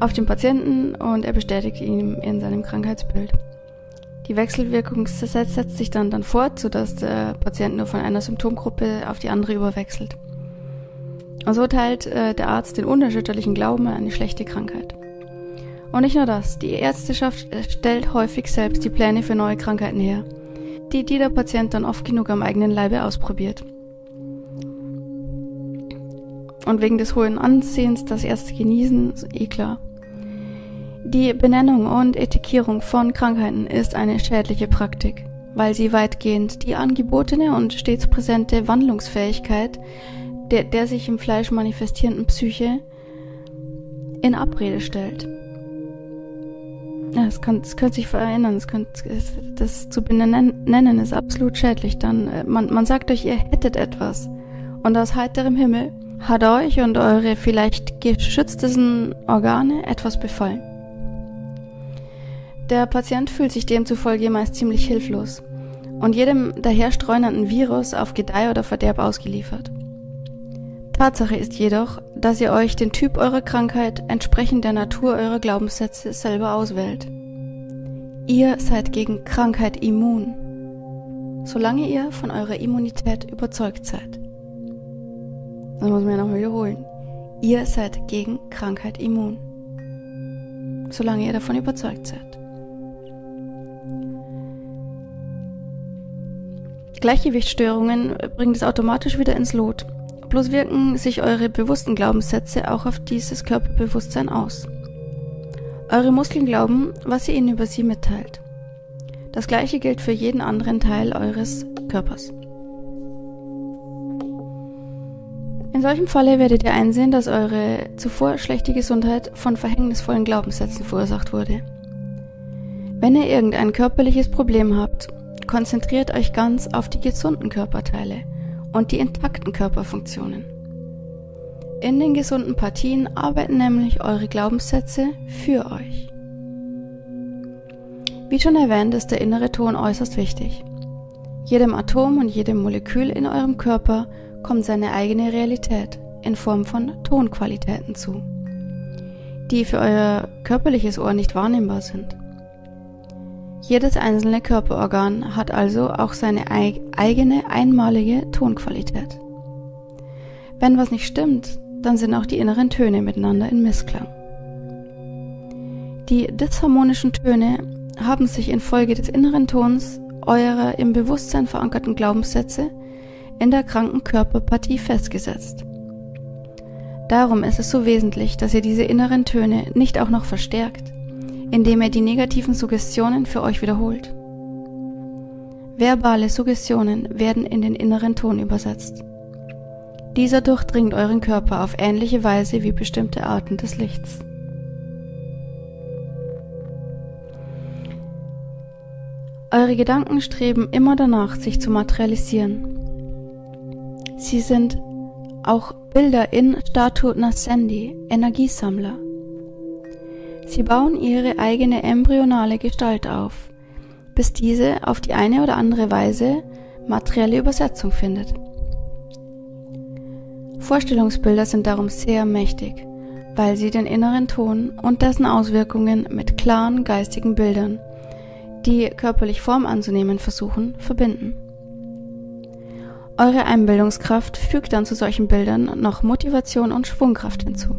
auf den Patienten und er bestätigt ihn in seinem Krankheitsbild. Die Wechselwirkung setzt sich dann, dann fort, sodass der Patient nur von einer Symptomgruppe auf die andere überwechselt. Und so teilt äh, der Arzt den unerschütterlichen Glauben an eine schlechte Krankheit. Und nicht nur das, die Ärzteschaft stellt häufig selbst die Pläne für neue Krankheiten her, die, die der Patient dann oft genug am eigenen Leibe ausprobiert. Und wegen des hohen Ansehens, das Ärzte genießen, ist eh klar. Die Benennung und Etikettierung von Krankheiten ist eine schädliche Praktik, weil sie weitgehend die angebotene und stets präsente Wandlungsfähigkeit der, der sich im Fleisch manifestierenden Psyche in Abrede stellt. Ja, es könnte sich verändern, es könnt, es, das zu benennen ist absolut schädlich. Dann, man, man sagt euch, ihr hättet etwas. Und aus heiterem Himmel hat euch und eure vielleicht geschütztesten Organe etwas befallen. Der Patient fühlt sich demzufolge meist ziemlich hilflos und jedem daherstreunenden Virus auf Gedeih oder Verderb ausgeliefert. Tatsache ist jedoch, dass ihr euch den Typ eurer Krankheit entsprechend der Natur eurer Glaubenssätze selber auswählt. Ihr seid gegen Krankheit immun, solange ihr von eurer Immunität überzeugt seid. Das muss man ja noch wiederholen. Ihr seid gegen Krankheit immun, solange ihr davon überzeugt seid. Gleichgewichtsstörungen bringt es automatisch wieder ins Lot. Bloß wirken sich eure bewussten Glaubenssätze auch auf dieses Körperbewusstsein aus. Eure Muskeln glauben, was ihr ihnen über sie mitteilt. Das gleiche gilt für jeden anderen Teil eures Körpers. In solchem Falle werdet ihr einsehen, dass eure zuvor schlechte Gesundheit von verhängnisvollen Glaubenssätzen verursacht wurde. Wenn ihr irgendein körperliches Problem habt, konzentriert euch ganz auf die gesunden Körperteile und die intakten Körperfunktionen. In den gesunden Partien arbeiten nämlich eure Glaubenssätze für euch. Wie schon erwähnt, ist der innere Ton äußerst wichtig. Jedem Atom und jedem Molekül in eurem Körper kommt seine eigene Realität in Form von Tonqualitäten zu, die für euer körperliches Ohr nicht wahrnehmbar sind. Jedes einzelne Körperorgan hat also auch seine eigene einmalige Tonqualität. Wenn was nicht stimmt, dann sind auch die inneren Töne miteinander in Missklang. Die disharmonischen Töne haben sich infolge des inneren Tons eurer im Bewusstsein verankerten Glaubenssätze in der kranken Körperpartie festgesetzt. Darum ist es so wesentlich, dass ihr diese inneren Töne nicht auch noch verstärkt, indem ihr die negativen Suggestionen für euch wiederholt. Verbale Suggestionen werden in den inneren Ton übersetzt. Dieser durchdringt euren Körper auf ähnliche Weise wie bestimmte Arten des Lichts. Eure Gedanken streben immer danach, sich zu materialisieren. Sie sind auch Bilder in Statu Nascendi, Energiesammler. Sie bauen ihre eigene embryonale Gestalt auf, bis diese auf die eine oder andere Weise materielle Übersetzung findet. Vorstellungsbilder sind darum sehr mächtig, weil sie den inneren Ton und dessen Auswirkungen mit klaren geistigen Bildern, die körperlich Form anzunehmen versuchen, verbinden. Eure Einbildungskraft fügt dann zu solchen Bildern noch Motivation und Schwungkraft hinzu.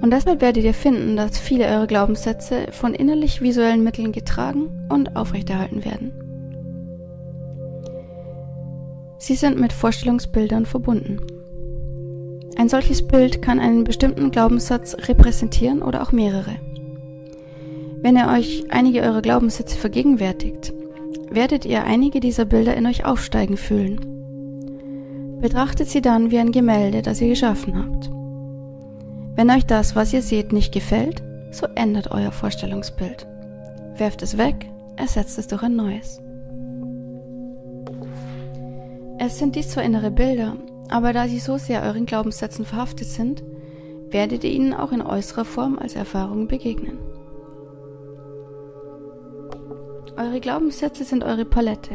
Und deshalb werdet ihr finden, dass viele eurer Glaubenssätze von innerlich visuellen Mitteln getragen und aufrechterhalten werden. Sie sind mit Vorstellungsbildern verbunden. Ein solches Bild kann einen bestimmten Glaubenssatz repräsentieren oder auch mehrere. Wenn ihr euch einige eurer Glaubenssätze vergegenwärtigt, werdet ihr einige dieser Bilder in euch aufsteigen fühlen. Betrachtet sie dann wie ein Gemälde, das ihr geschaffen habt. Wenn euch das, was ihr seht, nicht gefällt, so ändert euer Vorstellungsbild. Werft es weg, ersetzt es durch ein neues. Es sind dies zwar innere Bilder, aber da sie so sehr euren Glaubenssätzen verhaftet sind, werdet ihr ihnen auch in äußerer Form als Erfahrung begegnen. Eure Glaubenssätze sind eure Palette,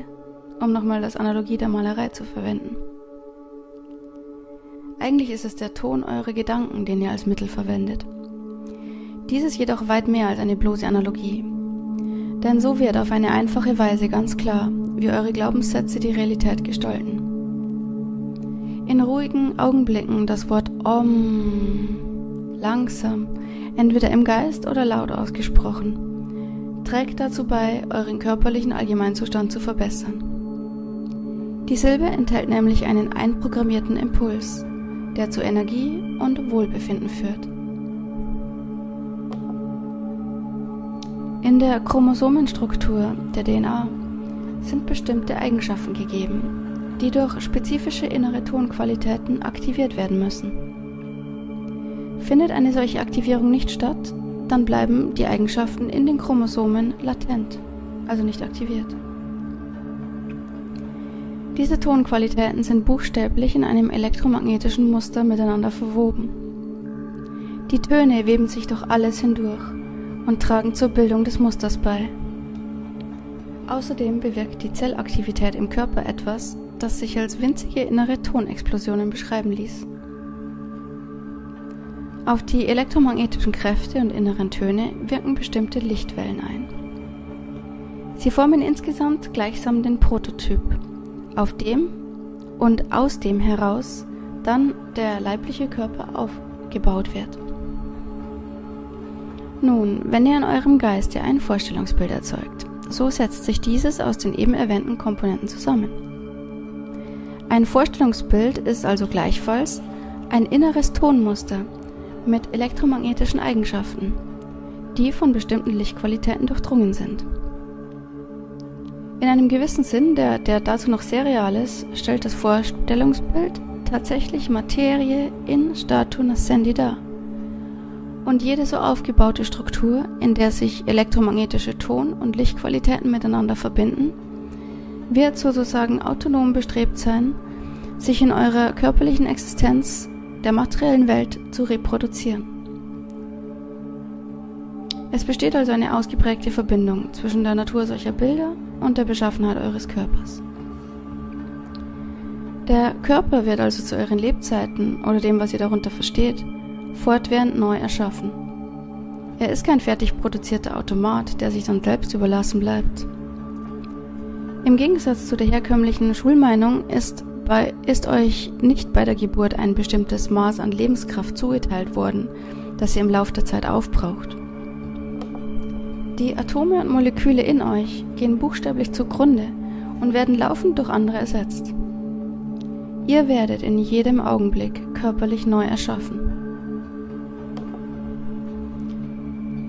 um nochmal das Analogie der Malerei zu verwenden. Eigentlich ist es der Ton eurer Gedanken, den ihr als Mittel verwendet. Dies ist jedoch weit mehr als eine bloße Analogie, denn so wird auf eine einfache Weise ganz klar, wie eure Glaubenssätze die Realität gestalten. In ruhigen Augenblicken das Wort Om, langsam, entweder im Geist oder laut ausgesprochen, trägt dazu bei, euren körperlichen Allgemeinzustand zu verbessern. Die Silbe enthält nämlich einen einprogrammierten Impuls, der zu Energie und Wohlbefinden führt. In der Chromosomenstruktur der D N A sind bestimmte Eigenschaften gegeben, die durch spezifische innere Tonqualitäten aktiviert werden müssen. Findet eine solche Aktivierung nicht statt, dann bleiben die Eigenschaften in den Chromosomen latent, also nicht aktiviert. Diese Tonqualitäten sind buchstäblich in einem elektromagnetischen Muster miteinander verwoben. Die Töne weben sich durch alles hindurch und tragen zur Bildung des Musters bei. Außerdem bewirkt die Zellaktivität im Körper etwas, das sich als winzige innere Tonexplosionen beschreiben ließ. Auf die elektromagnetischen Kräfte und inneren Töne wirken bestimmte Lichtwellen ein. Sie formen insgesamt gleichsam den Prototyp, auf dem und aus dem heraus dann der leibliche Körper aufgebaut wird. Nun, wenn ihr in eurem Geiste ein Vorstellungsbild erzeugt, so setzt sich dieses aus den eben erwähnten Komponenten zusammen. Ein Vorstellungsbild ist also gleichfalls ein inneres Tonmuster mit elektromagnetischen Eigenschaften, die von bestimmten Lichtqualitäten durchdrungen sind. In einem gewissen Sinn, der, der dazu noch sehr real ist, stellt das Vorstellungsbild tatsächlich Materie in Statu Nascendi dar. Und jede so aufgebaute Struktur, in der sich elektromagnetische Ton- und Lichtqualitäten miteinander verbinden, wird sozusagen autonom bestrebt sein, sich in eurer körperlichen Existenz der materiellen Welt zu reproduzieren. Es besteht also eine ausgeprägte Verbindung zwischen der Natur solcher Bilder und der Beschaffenheit eures Körpers. Der Körper wird also zu euren Lebzeiten oder dem, was ihr darunter versteht, fortwährend neu erschaffen. Er ist kein fertig produzierter Automat, der sich dann selbst überlassen bleibt. Im Gegensatz zu der herkömmlichen Schulmeinung ist, bei, ist euch nicht bei der Geburt ein bestimmtes Maß an Lebenskraft zugeteilt worden, das ihr im Laufe der Zeit aufbraucht. Die Atome und Moleküle in euch gehen buchstäblich zugrunde und werden laufend durch andere ersetzt. Ihr werdet in jedem Augenblick körperlich neu erschaffen.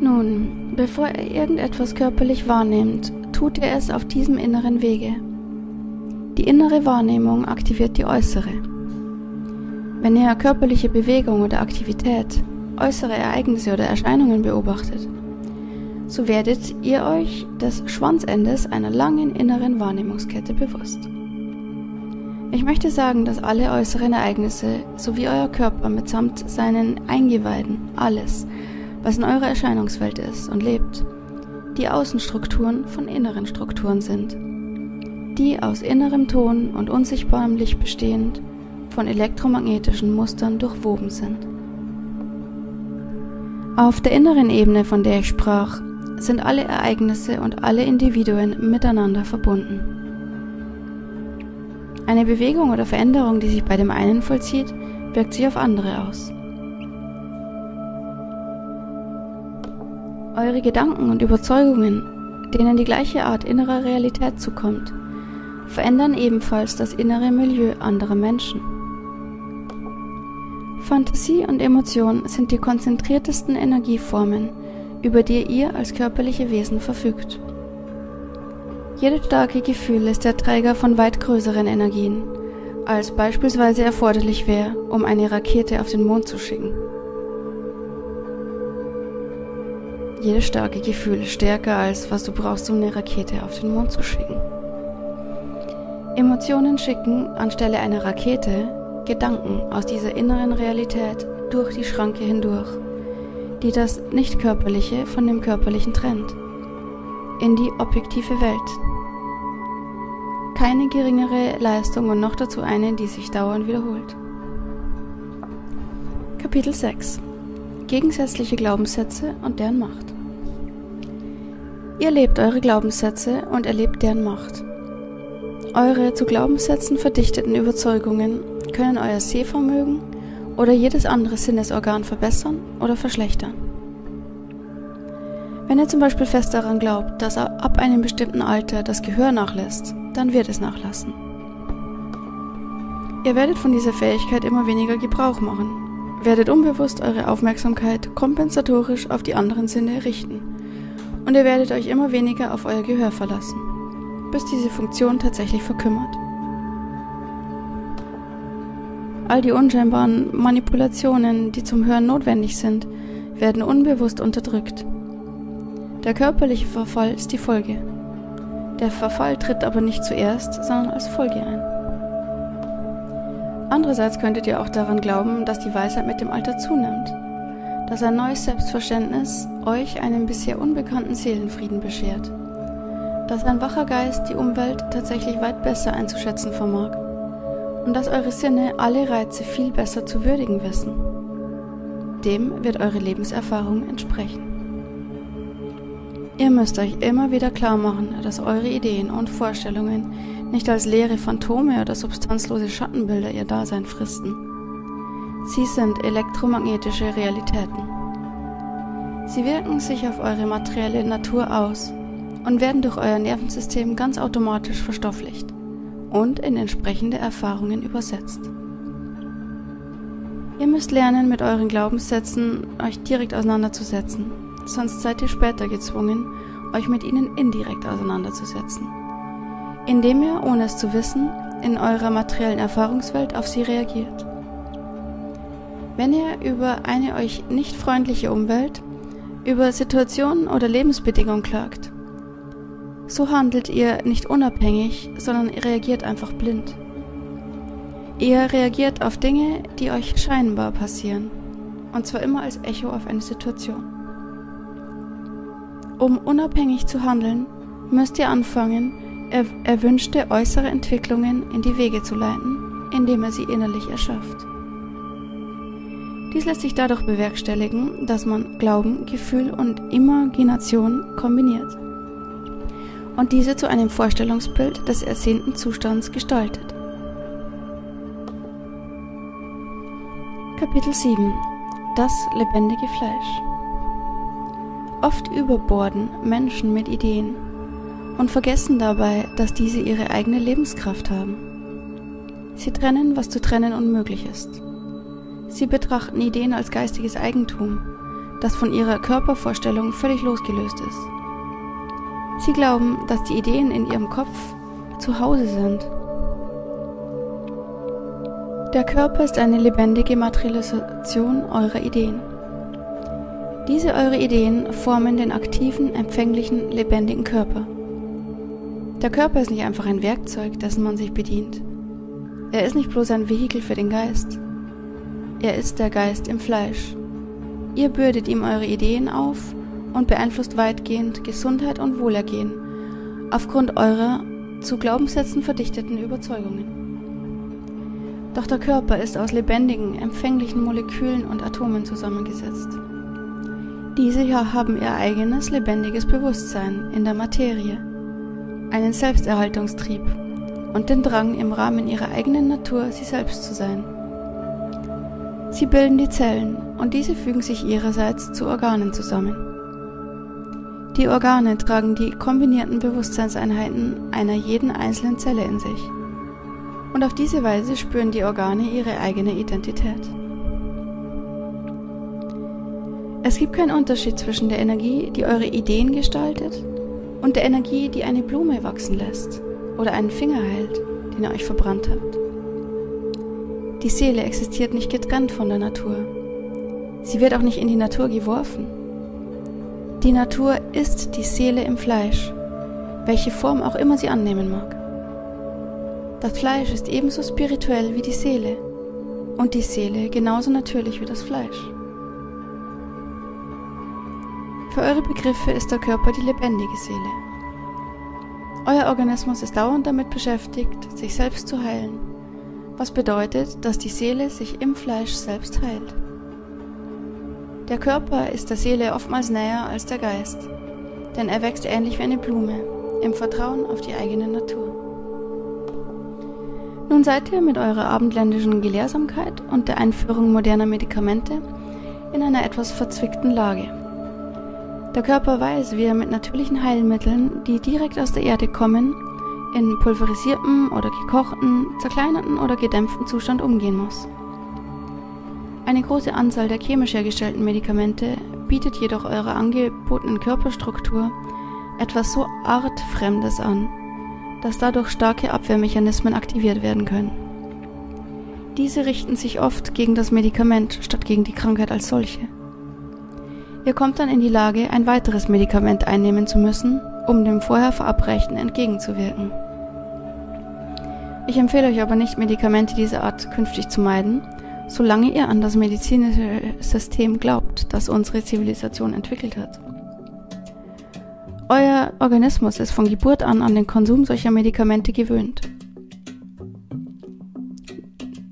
Nun, bevor ihr irgendetwas körperlich wahrnehmt, tut ihr es auf diesem inneren Wege. Die innere Wahrnehmung aktiviert die äußere. Wenn ihr körperliche Bewegung oder Aktivität, äußere Ereignisse oder Erscheinungen beobachtet, so werdet ihr euch des Schwanzendes einer langen inneren Wahrnehmungskette bewusst. Ich möchte sagen, dass alle äußeren Ereignisse sowie euer Körper mitsamt seinen Eingeweiden, alles, was in eurer Erscheinungswelt ist und lebt, die Außenstrukturen von inneren Strukturen sind, die aus innerem Ton und unsichtbarem Licht bestehend von elektromagnetischen Mustern durchwoben sind. Auf der inneren Ebene, von der ich sprach, sind alle Ereignisse und alle Individuen miteinander verbunden. Eine Bewegung oder Veränderung, die sich bei dem einen vollzieht, wirkt sich auf andere aus. Eure Gedanken und Überzeugungen, denen die gleiche Art innerer Realität zukommt, verändern ebenfalls das innere Milieu anderer Menschen. Fantasie und Emotion sind die konzentriertesten Energieformen, über die ihr als körperliche Wesen verfügt. Jedes starke Gefühl ist der Träger von weit größeren Energien, als beispielsweise erforderlich wäre, um eine Rakete auf den Mond zu schicken. Jedes starke Gefühl ist stärker als, was du brauchst, um eine Rakete auf den Mond zu schicken. Emotionen schicken anstelle einer Rakete Gedanken aus dieser inneren Realität durch die Schranke hindurch, die das Nicht-Körperliche von dem Körperlichen trennt, in die objektive Welt. Keine geringere Leistung und noch dazu eine, die sich dauernd wiederholt. Kapitel sechs: Gegensätzliche Glaubenssätze und deren Macht. Ihr lebt eure Glaubenssätze und erlebt deren Macht. Eure zu Glaubenssätzen verdichteten Überzeugungen können euer Sehvermögen oder jedes andere Sinnesorgan verbessern oder verschlechtern. Wenn ihr zum Beispiel fest daran glaubt, dass ab einem bestimmten Alter das Gehör nachlässt, dann wird es nachlassen. Ihr werdet von dieser Fähigkeit immer weniger Gebrauch machen, werdet unbewusst eure Aufmerksamkeit kompensatorisch auf die anderen Sinne richten und ihr werdet euch immer weniger auf euer Gehör verlassen, bis diese Funktion tatsächlich verkümmert. All die unscheinbaren Manipulationen, die zum Hören notwendig sind, werden unbewusst unterdrückt. Der körperliche Verfall ist die Folge. Der Verfall tritt aber nicht zuerst, sondern als Folge ein. Andererseits könntet ihr auch daran glauben, dass die Weisheit mit dem Alter zunimmt, dass ein neues Selbstverständnis euch einen bisher unbekannten Seelenfrieden beschert, dass ein wacher Geist die Umwelt tatsächlich weit besser einzuschätzen vermag und dass eure Sinne alle Reize viel besser zu würdigen wissen. Dem wird eure Lebenserfahrung entsprechen. Ihr müsst euch immer wieder klar machen, dass eure Ideen und Vorstellungen nicht als leere Phantome oder substanzlose Schattenbilder ihr Dasein fristen. Sie sind elektromagnetische Realitäten. Sie wirken sich auf eure materielle Natur aus und werden durch euer Nervensystem ganz automatisch verstofflicht und in entsprechende Erfahrungen übersetzt. Ihr müsst lernen, mit euren Glaubenssätzen euch direkt auseinanderzusetzen, sonst seid ihr später gezwungen, euch mit ihnen indirekt auseinanderzusetzen, indem ihr, ohne es zu wissen, in eurer materiellen Erfahrungswelt auf sie reagiert. Wenn ihr über eine euch nicht freundliche Umwelt, über Situationen oder Lebensbedingungen klagt, so handelt ihr nicht unabhängig, sondern reagiert einfach blind. Ihr reagiert auf Dinge, die euch scheinbar passieren, und zwar immer als Echo auf eine Situation. Um unabhängig zu handeln, müsst ihr anfangen, er erwünschte äußere Entwicklungen in die Wege zu leiten, indem ihr sie innerlich erschafft. Dies lässt sich dadurch bewerkstelligen, dass man Glauben, Gefühl und Imagination kombiniert und diese zu einem Vorstellungsbild des ersehnten Zustands gestaltet. Kapitel sieben – Das lebendige Fleisch. Oft überborden Menschen mit Ideen und vergessen dabei, dass diese ihre eigene Lebenskraft haben. Sie trennen, was zu trennen unmöglich ist. Sie betrachten Ideen als geistiges Eigentum, das von ihrer Körpervorstellung völlig losgelöst ist. Sie glauben, dass die Ideen in ihrem Kopf zu Hause sind. Der Körper ist eine lebendige Materialisation eurer Ideen. Diese eure Ideen formen den aktiven, empfänglichen, lebendigen Körper. Der Körper ist nicht einfach ein Werkzeug, dessen man sich bedient. Er ist nicht bloß ein Vehikel für den Geist. Er ist der Geist im Fleisch. Ihr bürdet ihm eure Ideen auf und beeinflusst weitgehend Gesundheit und Wohlergehen aufgrund eurer zu Glaubenssätzen verdichteten Überzeugungen. Doch der Körper ist aus lebendigen, empfänglichen Molekülen und Atomen zusammengesetzt. Diese hier haben ihr eigenes lebendiges Bewusstsein in der Materie, einen Selbsterhaltungstrieb und den Drang, im Rahmen ihrer eigenen Natur sie selbst zu sein. Sie bilden die Zellen und diese fügen sich ihrerseits zu Organen zusammen. Die Organe tragen die kombinierten Bewusstseinseinheiten einer jeden einzelnen Zelle in sich und auf diese Weise spüren die Organe ihre eigene Identität. Es gibt keinen Unterschied zwischen der Energie, die eure Ideen gestaltet, und der Energie, die eine Blume wachsen lässt oder einen Finger heilt, den ihr euch verbrannt habt. Die Seele existiert nicht getrennt von der Natur. Sie wird auch nicht in die Natur geworfen. Die Natur ist die Seele im Fleisch, welche Form auch immer sie annehmen mag. Das Fleisch ist ebenso spirituell wie die Seele und die Seele genauso natürlich wie das Fleisch. Für eure Begriffe ist der Körper die lebendige Seele. Euer Organismus ist dauernd damit beschäftigt, sich selbst zu heilen, was bedeutet, dass die Seele sich im Fleisch selbst heilt. Der Körper ist der Seele oftmals näher als der Geist, denn er wächst ähnlich wie eine Blume, im Vertrauen auf die eigene Natur. Nun seid ihr mit eurer abendländischen Gelehrsamkeit und der Einführung moderner Medikamente in einer etwas verzwickten Lage. Der Körper weiß, wie er mit natürlichen Heilmitteln, die direkt aus der Erde kommen, in pulverisiertem oder gekochten, zerkleinerten oder gedämpften Zustand umgehen muss. Eine große Anzahl der chemisch hergestellten Medikamente bietet jedoch eurer angebotenen Körperstruktur etwas so Artfremdes an, dass dadurch starke Abwehrmechanismen aktiviert werden können. Diese richten sich oft gegen das Medikament statt gegen die Krankheit als solche. Ihr kommt dann in die Lage, ein weiteres Medikament einnehmen zu müssen, um dem vorher Verabreichten entgegenzuwirken. Ich empfehle euch aber nicht, Medikamente dieser Art künftig zu meiden, solange ihr an das medizinische System glaubt, das unsere Zivilisation entwickelt hat. Euer Organismus ist von Geburt an an den Konsum solcher Medikamente gewöhnt.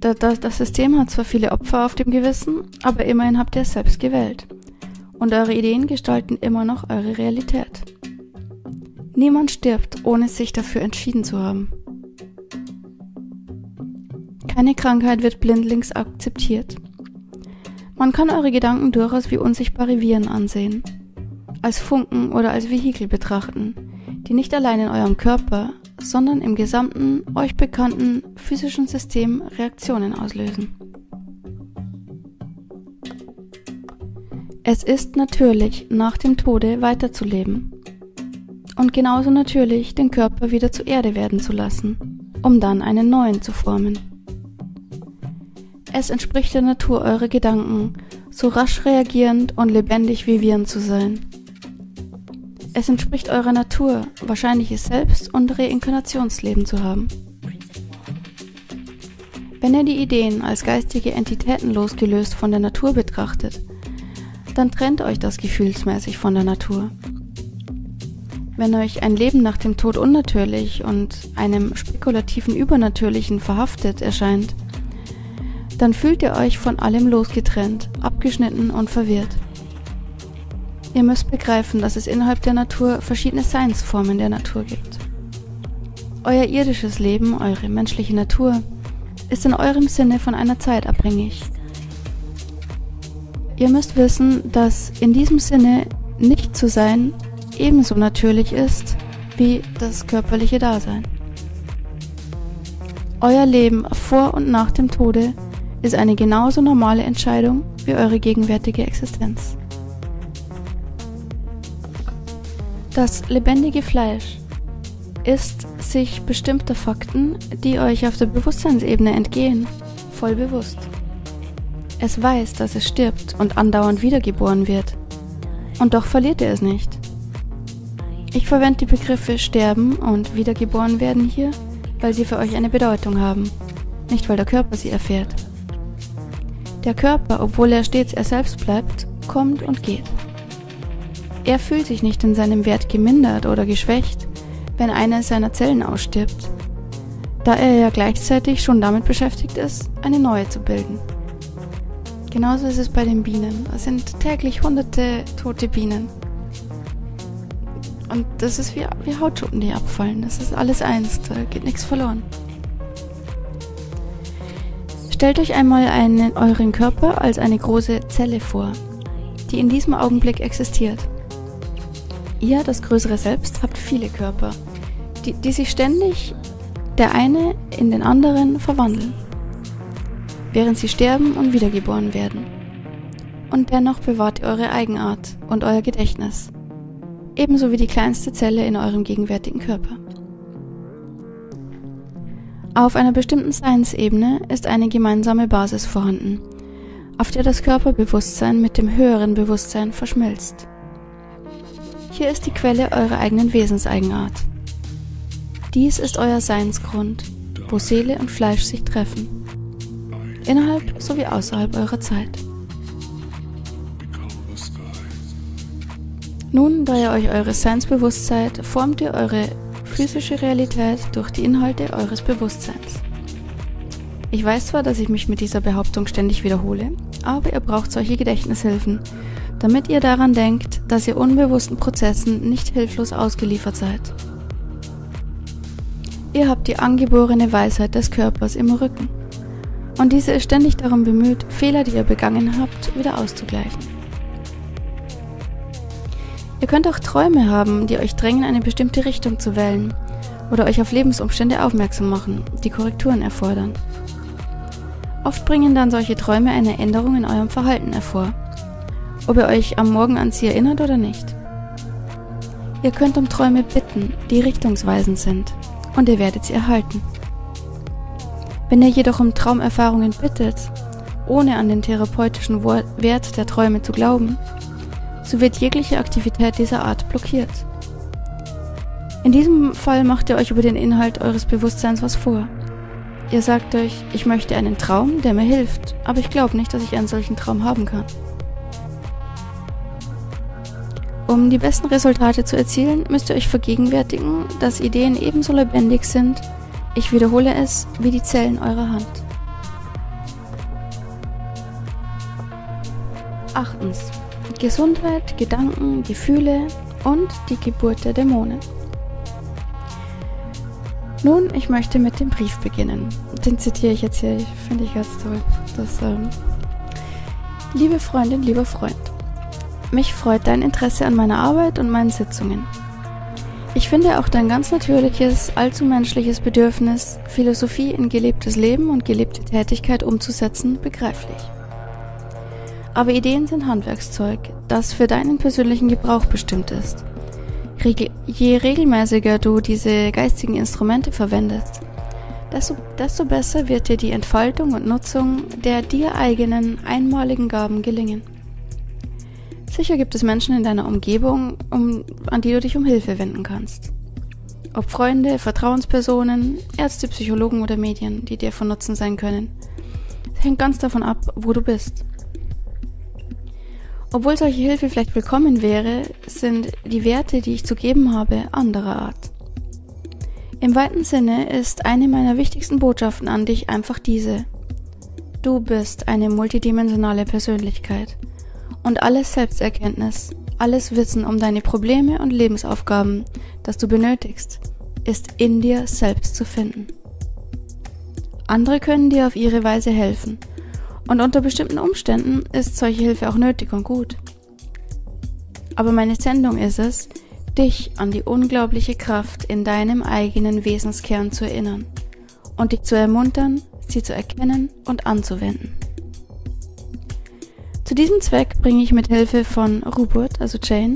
Das System hat zwar viele Opfer auf dem Gewissen, aber immerhin habt ihr es selbst gewählt. Und eure Ideen gestalten immer noch eure Realität. Niemand stirbt, ohne sich dafür entschieden zu haben. Keine Krankheit wird blindlings akzeptiert. Man kann eure Gedanken durchaus wie unsichtbare Viren ansehen, als Funken oder als Vehikel betrachten, die nicht allein in eurem Körper, sondern im gesamten, euch bekannten physischen System Reaktionen auslösen. Es ist natürlich, nach dem Tode weiterzuleben und genauso natürlich, den Körper wieder zur Erde werden zu lassen, um dann einen neuen zu formen. Es entspricht der Natur eurer Gedanken, so rasch reagierend und lebendig wie Viren zu sein. Es entspricht eurer Natur, wahrscheinliches Selbst- und Reinkarnationsleben zu haben. Wenn ihr die Ideen als geistige Entitäten losgelöst von der Natur betrachtet, dann trennt euch das gefühlsmäßig von der Natur. Wenn euch ein Leben nach dem Tod unnatürlich und einem spekulativen Übernatürlichen verhaftet erscheint, dann fühlt ihr euch von allem losgetrennt, abgeschnitten und verwirrt. Ihr müsst begreifen, dass es innerhalb der Natur verschiedene Seinsformen der Natur gibt. Euer irdisches Leben, eure menschliche Natur, ist in eurem Sinne von einer Zeit abhängig. Ihr müsst wissen, dass in diesem Sinne nicht zu sein ebenso natürlich ist wie das körperliche Dasein. Euer Leben vor und nach dem Tode ist eine genauso normale Entscheidung wie eure gegenwärtige Existenz. Das lebendige Fleisch ist sich bestimmter Fakten, die euch auf der Bewusstseinsebene entgehen, voll bewusst. Es weiß, dass es stirbt und andauernd wiedergeboren wird. Und doch verliert ihr es nicht. Ich verwende die Begriffe sterben und wiedergeboren werden hier, weil sie für euch eine Bedeutung haben, nicht weil der Körper sie erfährt. Der Körper, obwohl er stets er selbst bleibt, kommt und geht. Er fühlt sich nicht in seinem Wert gemindert oder geschwächt, wenn eine seiner Zellen ausstirbt, da er ja gleichzeitig schon damit beschäftigt ist, eine neue zu bilden. Genauso ist es bei den Bienen. Es sind täglich hunderte tote Bienen. Und das ist wie, wie Hautschuppen, die abfallen. Das ist alles eins, da geht nichts verloren. Stellt euch einmal einen, euren Körper als eine große Zelle vor, die in diesem Augenblick existiert. Ihr, das größere Selbst, habt viele Körper, die, die sich ständig der eine in den anderen verwandeln, während sie sterben und wiedergeboren werden. Und dennoch bewahrt ihr eure Eigenart und euer Gedächtnis, ebenso wie die kleinste Zelle in eurem gegenwärtigen Körper. Auf einer bestimmten Seinsebene ist eine gemeinsame Basis vorhanden, auf der das Körperbewusstsein mit dem höheren Bewusstsein verschmilzt. Hier ist die Quelle eurer eigenen Wesenseigenart. Dies ist euer Seinsgrund, wo Seele und Fleisch sich treffen, innerhalb sowie außerhalb eurer Zeit. Nun, da ihr euch eures Seins bewusst seid, formt ihr eure physische Realität durch die Inhalte eures Bewusstseins. Ich weiß zwar, dass ich mich mit dieser Behauptung ständig wiederhole, aber ihr braucht solche Gedächtnishilfen, damit ihr daran denkt, dass ihr unbewussten Prozessen nicht hilflos ausgeliefert seid. Ihr habt die angeborene Weisheit des Körpers im Rücken und diese ist ständig darum bemüht, Fehler, die ihr begangen habt, wieder auszugleichen. Ihr könnt auch Träume haben, die euch drängen, eine bestimmte Richtung zu wählen oder euch auf Lebensumstände aufmerksam machen, die Korrekturen erfordern. Oft bringen dann solche Träume eine Änderung in eurem Verhalten hervor, ob ihr euch am Morgen an sie erinnert oder nicht. Ihr könnt um Träume bitten, die richtungsweisend sind, und ihr werdet sie erhalten. Wenn ihr jedoch um Traumerfahrungen bittet, ohne an den therapeutischen Wert der Träume zu glauben, so wird jegliche Aktivität dieser Art blockiert. In diesem Fall macht ihr euch über den Inhalt eures Bewusstseins was vor. Ihr sagt euch, ich möchte einen Traum, der mir hilft, aber ich glaube nicht, dass ich einen solchen Traum haben kann. Um die besten Resultate zu erzielen, müsst ihr euch vergegenwärtigen, dass Ideen ebenso lebendig sind, ich wiederhole es, wie die Zellen eurer Hand. Achtens. Gesundheit, Gedanken, Gefühle und die Geburt der Dämonen. Nun, ich möchte mit dem Brief beginnen. Den zitiere ich jetzt hier, finde ich ganz toll. Das, ähm Liebe Freundin, lieber Freund, mich freut dein Interesse an meiner Arbeit und meinen Sitzungen. Ich finde auch dein ganz natürliches, allzu menschliches Bedürfnis, Philosophie in gelebtes Leben und gelebte Tätigkeit umzusetzen, begreiflich. Aber Ideen sind Handwerkszeug, das für deinen persönlichen Gebrauch bestimmt ist. Regel- je regelmäßiger du diese geistigen Instrumente verwendest, desto, desto besser wird dir die Entfaltung und Nutzung der dir eigenen, einmaligen Gaben gelingen. Sicher gibt es Menschen in deiner Umgebung, um, an die du dich um Hilfe wenden kannst. Ob Freunde, Vertrauenspersonen, Ärzte, Psychologen oder Medien, die dir von Nutzen sein können. Es hängt ganz davon ab, wo du bist. Obwohl solche Hilfe vielleicht willkommen wäre, sind die Werte, die ich zu geben habe, anderer Art. Im weiten Sinne ist eine meiner wichtigsten Botschaften an dich einfach diese: Du bist eine multidimensionale Persönlichkeit. Und alles Selbsterkenntnis, alles Wissen um deine Probleme und Lebensaufgaben, das du benötigst, ist in dir selbst zu finden. Andere können dir auf ihre Weise helfen. Und unter bestimmten Umständen ist solche Hilfe auch nötig und gut. Aber meine Sendung ist es, dich an die unglaubliche Kraft in deinem eigenen Wesenskern zu erinnern und dich zu ermuntern, sie zu erkennen und anzuwenden. Zu diesem Zweck bringe ich mit Hilfe von Ruburt, also Jane,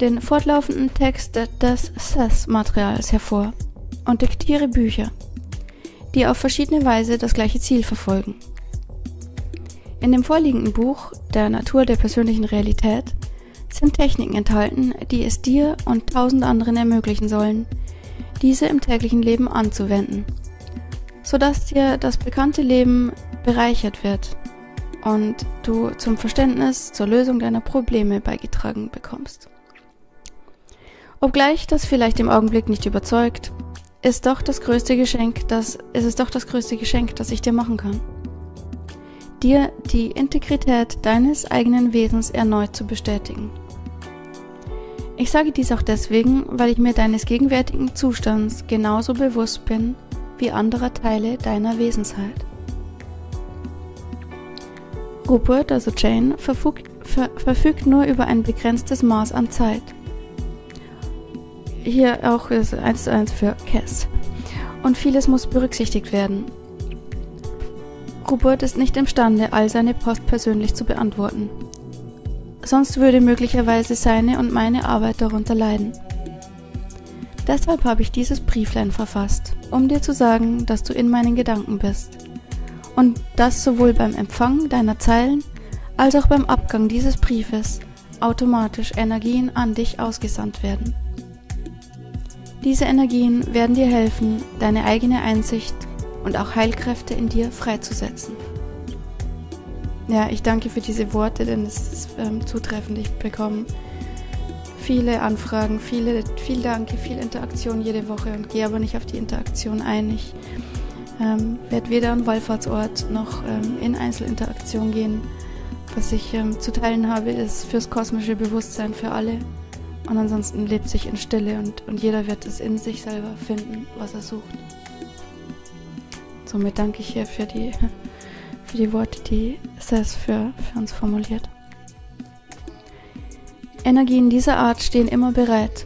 den fortlaufenden Text des Seth-Materials hervor und diktiere Bücher, die auf verschiedene Weise das gleiche Ziel verfolgen. In dem vorliegenden Buch, der Natur der persönlichen Realität, sind Techniken enthalten, die es dir und tausend anderen ermöglichen sollen, diese im täglichen Leben anzuwenden, sodass dir das bekannte Leben bereichert wird und du zum Verständnis zur Lösung deiner Probleme beigetragen bekommst. Obgleich das vielleicht im Augenblick nicht überzeugt, ist doch das größte Geschenk, das, ist es doch das größte Geschenk, das ich dir machen kann. Dir die Integrität deines eigenen Wesens erneut zu bestätigen. Ich sage dies auch deswegen, weil ich mir deines gegenwärtigen Zustands genauso bewusst bin wie anderer Teile deiner Wesensheit. Rupert, also Jane, verfügt, ver, verfügt nur über ein begrenztes Maß an Zeit. Hier auch ist eins zu eins für Kess. Und vieles muss berücksichtigt werden. Rupert ist nicht imstande, all seine Post persönlich zu beantworten. Sonst würde möglicherweise seine und meine Arbeit darunter leiden. Deshalb habe ich dieses Brieflein verfasst, um dir zu sagen, dass du in meinen Gedanken bist. Und dass sowohl beim Empfang deiner Zeilen, als auch beim Abgang dieses Briefes automatisch Energien an dich ausgesandt werden. Diese Energien werden dir helfen, deine eigene Einsicht und auch Heilkräfte in dir freizusetzen. Ja, ich danke für diese Worte, denn es ist ähm, zutreffend. Ich bekomme viele Anfragen, viele, viel Danke, viel Interaktion jede Woche und gehe aber nicht auf die Interaktion ein. Ich ähm, werde weder an Wallfahrtsort noch ähm, in Einzelinteraktion gehen. Was ich ähm, zu teilen habe, ist fürs kosmische Bewusstsein für alle. Und ansonsten lebt sich in Stille und, und jeder wird es in sich selber finden, was er sucht. Somit danke ich hier für die, für die Worte, die Seth für, für uns formuliert. Energien dieser Art stehen immer bereit,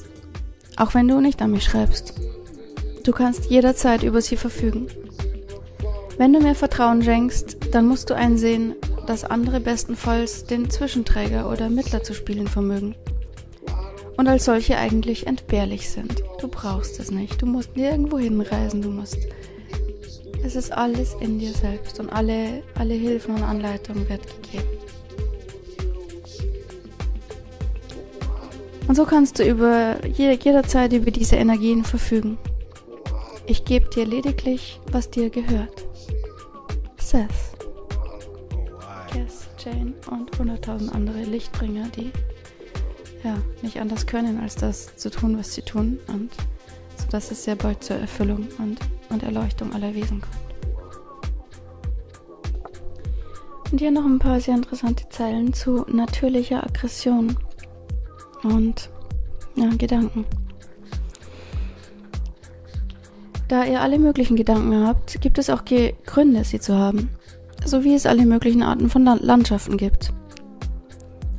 auch wenn du nicht an mich schreibst. Du kannst jederzeit über sie verfügen. Wenn du mir Vertrauen schenkst, dann musst du einsehen, dass andere bestenfalls den Zwischenträger oder Mittler zu spielen vermögen. Und als solche eigentlich entbehrlich sind. Du brauchst es nicht, du musst nirgendwo hinreisen, du musst... Es ist alles in dir selbst und alle, alle Hilfen und Anleitungen wird gegeben. Und so kannst du über, jederzeit über diese Energien verfügen. Ich gebe dir lediglich, was dir gehört. Seth, Kess, Jane und hunderttausend andere Lichtbringer, die ja, nicht anders können, als das zu tun, was sie tun. Und sodass es sehr bald zur Erfüllung und und Erleuchtung aller Wesen kommt. Und hier noch ein paar sehr interessante Zeilen zu natürlicher Aggression und ja, Gedanken. Da ihr alle möglichen Gedanken habt, gibt es auch Gründe, sie zu haben, so wie es alle möglichen Arten von Landschaften gibt.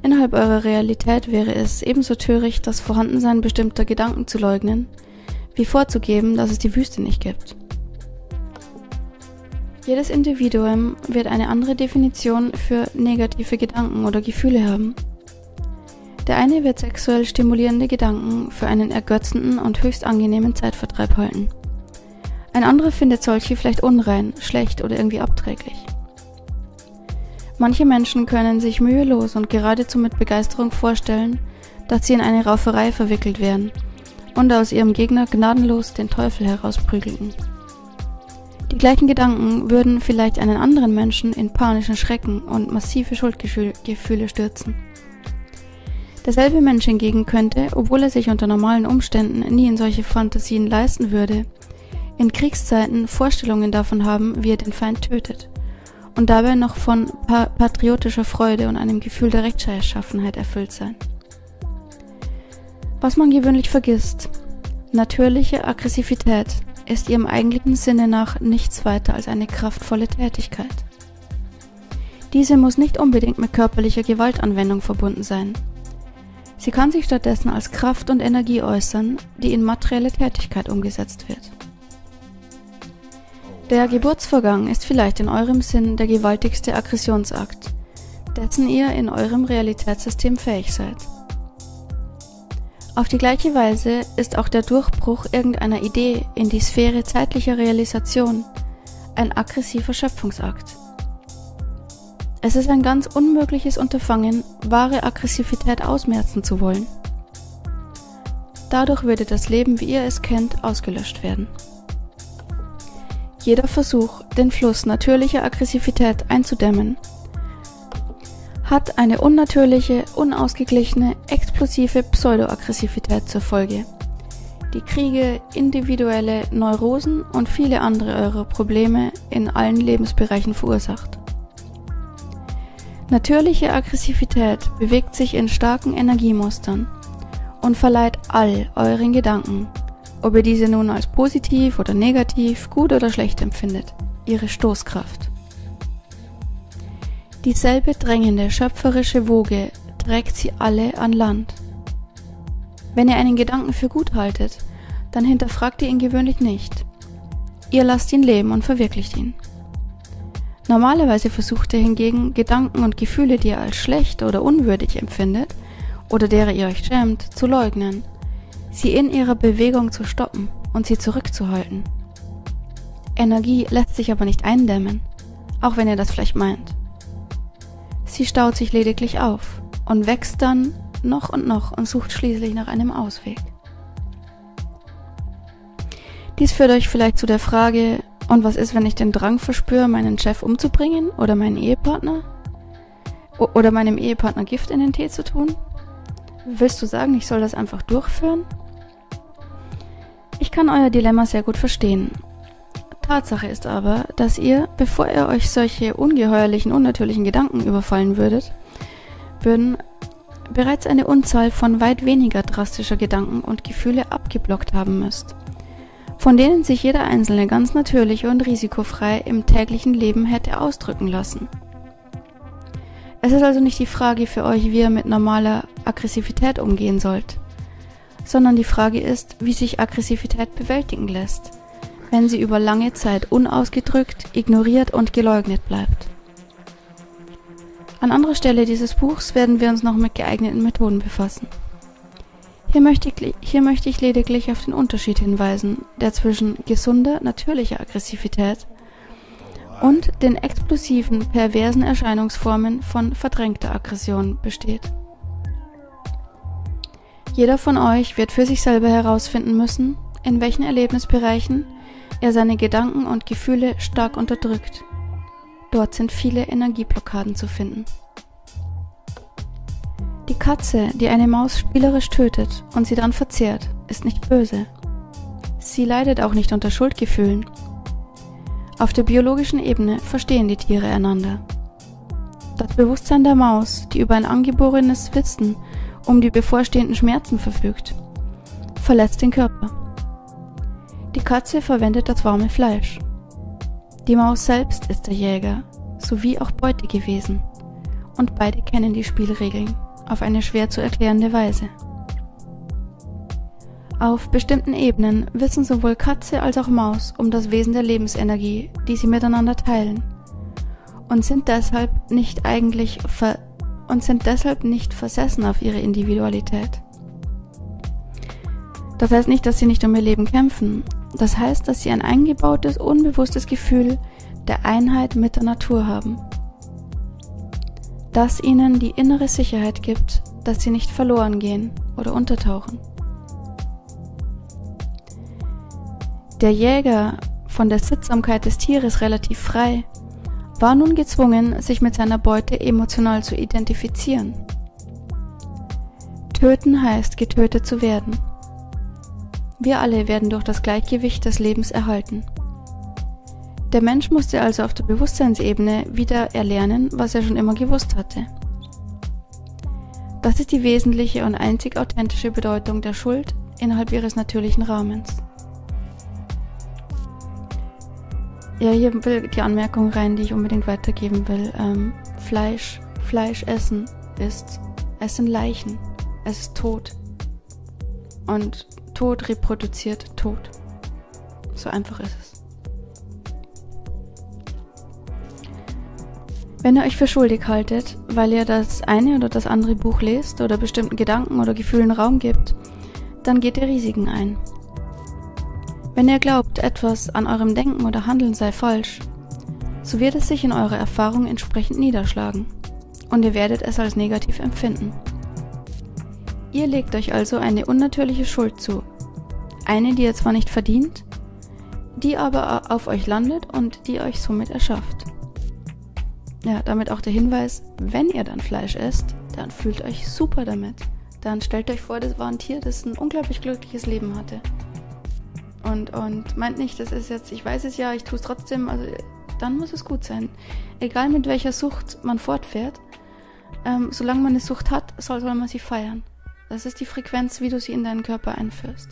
Innerhalb eurer Realität wäre es ebenso töricht, das Vorhandensein bestimmter Gedanken zu leugnen, wie vorzugeben, dass es die Wüste nicht gibt. Jedes Individuum wird eine andere Definition für negative Gedanken oder Gefühle haben. Der eine wird sexuell stimulierende Gedanken für einen ergötzenden und höchst angenehmen Zeitvertreib halten. Ein anderer findet solche vielleicht unrein, schlecht oder irgendwie abträglich. Manche Menschen können sich mühelos und geradezu mit Begeisterung vorstellen, dass sie in eine Rauferei verwickelt werden und aus ihrem Gegner gnadenlos den Teufel herausprügelten. Die gleichen Gedanken würden vielleicht einen anderen Menschen in panischen Schrecken und massive Schuldgefühle stürzen. Derselbe Mensch hingegen könnte, obwohl er sich unter normalen Umständen nie in solche Fantasien leisten würde, in Kriegszeiten Vorstellungen davon haben, wie er den Feind tötet und dabei noch von pa- patriotischer Freude und einem Gefühl der Rechtschaffenheit erfüllt sein. Was man gewöhnlich vergisst: natürliche Aggressivität ist ihrem eigentlichen Sinne nach nichts weiter als eine kraftvolle Tätigkeit. Diese muss nicht unbedingt mit körperlicher Gewaltanwendung verbunden sein. Sie kann sich stattdessen als Kraft und Energie äußern, die in materielle Tätigkeit umgesetzt wird. Der Geburtsvorgang ist vielleicht in eurem Sinn der gewaltigste Aggressionsakt, dessen ihr in eurem Realitätssystem fähig seid. Auf die gleiche Weise ist auch der Durchbruch irgendeiner Idee in die Sphäre zeitlicher Realisation ein aggressiver Schöpfungsakt. Es ist ein ganz unmögliches Unterfangen, wahre Aggressivität ausmerzen zu wollen. Dadurch würde das Leben, wie ihr es kennt, ausgelöscht werden. Jeder Versuch, den Fluss natürlicher Aggressivität einzudämmen, hat eine unnatürliche, unausgeglichene, explosive Pseudoaggressivität zur Folge, die Kriege, individuelle Neurosen und viele andere eurer Probleme in allen Lebensbereichen verursacht. Natürliche Aggressivität bewegt sich in starken Energiemustern und verleiht all euren Gedanken, ob ihr diese nun als positiv oder negativ, gut oder schlecht empfindet, ihre Stoßkraft. Dieselbe drängende, schöpferische Woge trägt sie alle an Land. Wenn ihr einen Gedanken für gut haltet, dann hinterfragt ihr ihn gewöhnlich nicht. Ihr lasst ihn leben und verwirklicht ihn. Normalerweise versucht ihr hingegen, Gedanken und Gefühle, die ihr als schlecht oder unwürdig empfindet oder derer ihr euch schämt, zu leugnen, sie in ihrer Bewegung zu stoppen und sie zurückzuhalten. Energie lässt sich aber nicht eindämmen, auch wenn ihr das vielleicht meint. Sie staut sich lediglich auf und wächst dann noch und noch und sucht schließlich nach einem Ausweg. Dies führt euch vielleicht zu der Frage: Und was ist, wenn ich den Drang verspüre, meinen Chef umzubringen oder meinen Ehepartner? O- oder meinem Ehepartner Gift in den Tee zu tun? Willst du sagen, ich soll das einfach durchführen? Ich kann euer Dilemma sehr gut verstehen. Tatsache ist aber, dass ihr, bevor ihr euch solche ungeheuerlichen, unnatürlichen Gedanken überfallen würdet, würden bereits eine Unzahl von weit weniger drastischer Gedanken und Gefühle abgeblockt haben müsst, von denen sich jeder einzelne ganz natürlich und risikofrei im täglichen Leben hätte ausdrücken lassen. Es ist also nicht die Frage für euch, wie ihr mit normaler Aggressivität umgehen sollt, sondern die Frage ist, wie sich Aggressivität bewältigen lässt, wenn sie über lange Zeit unausgedrückt, ignoriert und geleugnet bleibt. An anderer Stelle dieses Buchs werden wir uns noch mit geeigneten Methoden befassen. Hier möchte, ich, hier möchte ich lediglich auf den Unterschied hinweisen, der zwischen gesunder, natürlicher Aggressivität und den explosiven, perversen Erscheinungsformen von verdrängter Aggression besteht. Jeder von euch wird für sich selber herausfinden müssen, in welchen Erlebnisbereichen er seine Gedanken und Gefühle stark unterdrückt. Dort sind viele Energieblockaden zu finden. Die Katze, die eine Maus spielerisch tötet und sie dann verzehrt, ist nicht böse. Sie leidet auch nicht unter Schuldgefühlen. Auf der biologischen Ebene verstehen die Tiere einander. Das Bewusstsein der Maus, die über ein angeborenes Wissen um die bevorstehenden Schmerzen verfügt, verletzt den Körper. Die Katze verwendet das warme Fleisch. Die Maus selbst ist der Jäger, sowie auch Beute gewesen, und beide kennen die Spielregeln auf eine schwer zu erklärende Weise. Auf bestimmten Ebenen wissen sowohl Katze als auch Maus um das Wesen der Lebensenergie, die sie miteinander teilen, und sind deshalb nicht eigentlich ver- und sind deshalb nicht versessen auf ihre Individualität. Das heißt nicht, dass sie nicht um ihr Leben kämpfen. Das heißt, dass sie ein eingebautes, unbewusstes Gefühl der Einheit mit der Natur haben, das ihnen die innere Sicherheit gibt, dass sie nicht verloren gehen oder untertauchen. Der Jäger, von der Sittsamkeit des Tieres relativ frei, war nun gezwungen, sich mit seiner Beute emotional zu identifizieren. Töten heißt, getötet zu werden. Wir alle werden durch das Gleichgewicht des Lebens erhalten. Der Mensch musste also auf der Bewusstseinsebene wieder erlernen, was er schon immer gewusst hatte. Das ist die wesentliche und einzig authentische Bedeutung der Schuld innerhalb ihres natürlichen Rahmens. Ja, hier will die Anmerkung rein, die ich unbedingt weitergeben will. Ähm, Fleisch, Fleisch essen ist, es sind Leichen, es ist Tod. Und Tod reproduziert Tod. So einfach ist es. Wenn ihr euch für schuldig haltet, weil ihr das eine oder das andere Buch lest oder bestimmten Gedanken oder Gefühlen Raum gibt, dann geht ihr Risiken ein. Wenn ihr glaubt, etwas an eurem Denken oder Handeln sei falsch, so wird es sich in eurer Erfahrung entsprechend niederschlagen und ihr werdet es als negativ empfinden. Ihr legt euch also eine unnatürliche Schuld zu, eine, die ihr zwar nicht verdient, die aber auf euch landet und die euch somit erschafft. Ja, damit auch der Hinweis, wenn ihr dann Fleisch esst, dann fühlt euch super damit. Dann stellt euch vor, das war ein Tier, das ein unglaublich glückliches Leben hatte. Und, und meint nicht, das ist jetzt, ich weiß es ja, ich tue es trotzdem, also dann muss es gut sein. Egal mit welcher Sucht man fortfährt, ähm, solange man eine Sucht hat, soll, soll man sie feiern. Das ist die Frequenz, wie du sie in deinen Körper einführst.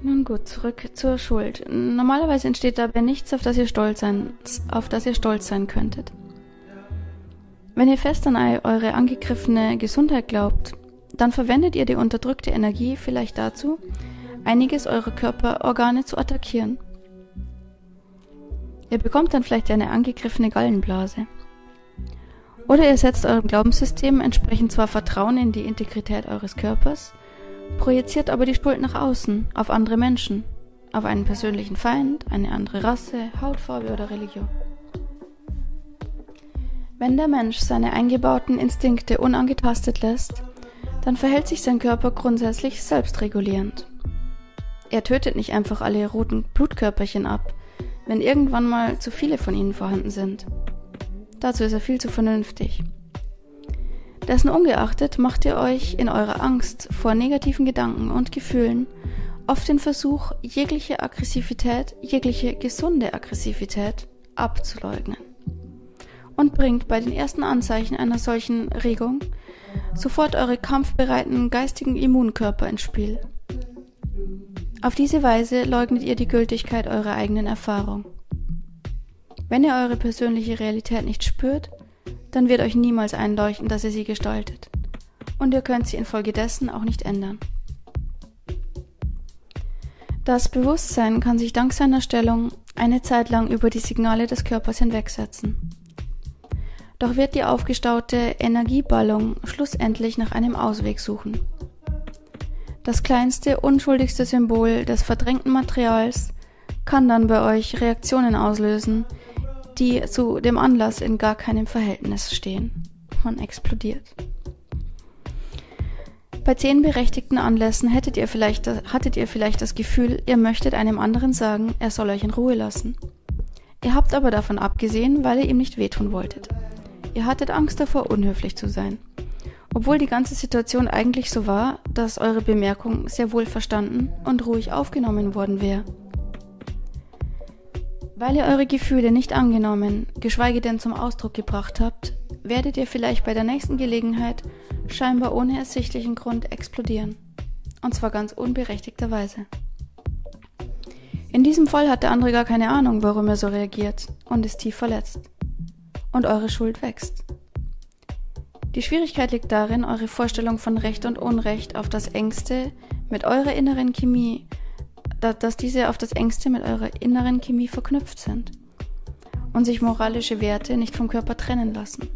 Nun gut, zurück zur Schuld. Normalerweise entsteht dabei nichts, auf das ihr stolz sein, auf das ihr stolz sein könntet. Wenn ihr fest an eure angegriffene Gesundheit glaubt, dann verwendet ihr die unterdrückte Energie vielleicht dazu, einiges eurer Körperorgane zu attackieren. Ihr bekommt dann vielleicht eine angegriffene Gallenblase. Oder ihr setzt eurem Glaubenssystem entsprechend zwar Vertrauen in die Integrität eures Körpers, projiziert aber die Schuld nach außen, auf andere Menschen, auf einen persönlichen Feind, eine andere Rasse, Hautfarbe oder Religion. Wenn der Mensch seine eingebauten Instinkte unangetastet lässt, dann verhält sich sein Körper grundsätzlich selbstregulierend. Er tötet nicht einfach alle roten Blutkörperchen ab, wenn irgendwann mal zu viele von ihnen vorhanden sind. Dazu ist er viel zu vernünftig. Dessen ungeachtet macht ihr euch in eurer Angst vor negativen Gedanken und Gefühlen oft den Versuch, jegliche Aggressivität, jegliche gesunde Aggressivität abzuleugnen und bringt bei den ersten Anzeichen einer solchen Regung sofort eure kampfbereiten geistigen Immunkörper ins Spiel. Auf diese Weise leugnet ihr die Gültigkeit eurer eigenen Erfahrung. Wenn ihr eure persönliche Realität nicht spürt, dann wird euch niemals einleuchten, dass ihr sie gestaltet. Und ihr könnt sie infolgedessen auch nicht ändern. Das Bewusstsein kann sich dank seiner Stellung eine Zeit lang über die Signale des Körpers hinwegsetzen. Doch wird die aufgestaute Energieballung schlussendlich nach einem Ausweg suchen. Das kleinste, unschuldigste Symbol des verdrängten Materials kann dann bei euch Reaktionen auslösen, die zu dem Anlass in gar keinem Verhältnis stehen. Man explodiert. Bei zehn berechtigten Anlässen hättet ihr vielleicht, hattet ihr vielleicht das Gefühl, ihr möchtet einem anderen sagen, er soll euch in Ruhe lassen. Ihr habt aber davon abgesehen, weil ihr ihm nicht wehtun wolltet. Ihr hattet Angst davor, unhöflich zu sein. Obwohl die ganze Situation eigentlich so war, dass eure Bemerkung sehr wohl verstanden und ruhig aufgenommen worden wäre. Weil ihr eure Gefühle nicht angenommen, geschweige denn zum Ausdruck gebracht habt, werdet ihr vielleicht bei der nächsten Gelegenheit scheinbar ohne ersichtlichen Grund explodieren. Und zwar ganz unberechtigterweise. In diesem Fall hat der andere gar keine Ahnung, warum er so reagiert und ist tief verletzt. Und eure Schuld wächst. Die Schwierigkeit liegt darin, eure Vorstellung von Recht und Unrecht auf das Engste mit eurer inneren Chemie dass diese auf das Engste mit eurer inneren Chemie verknüpft sind und sich moralische Werte nicht vom Körper trennen lassen.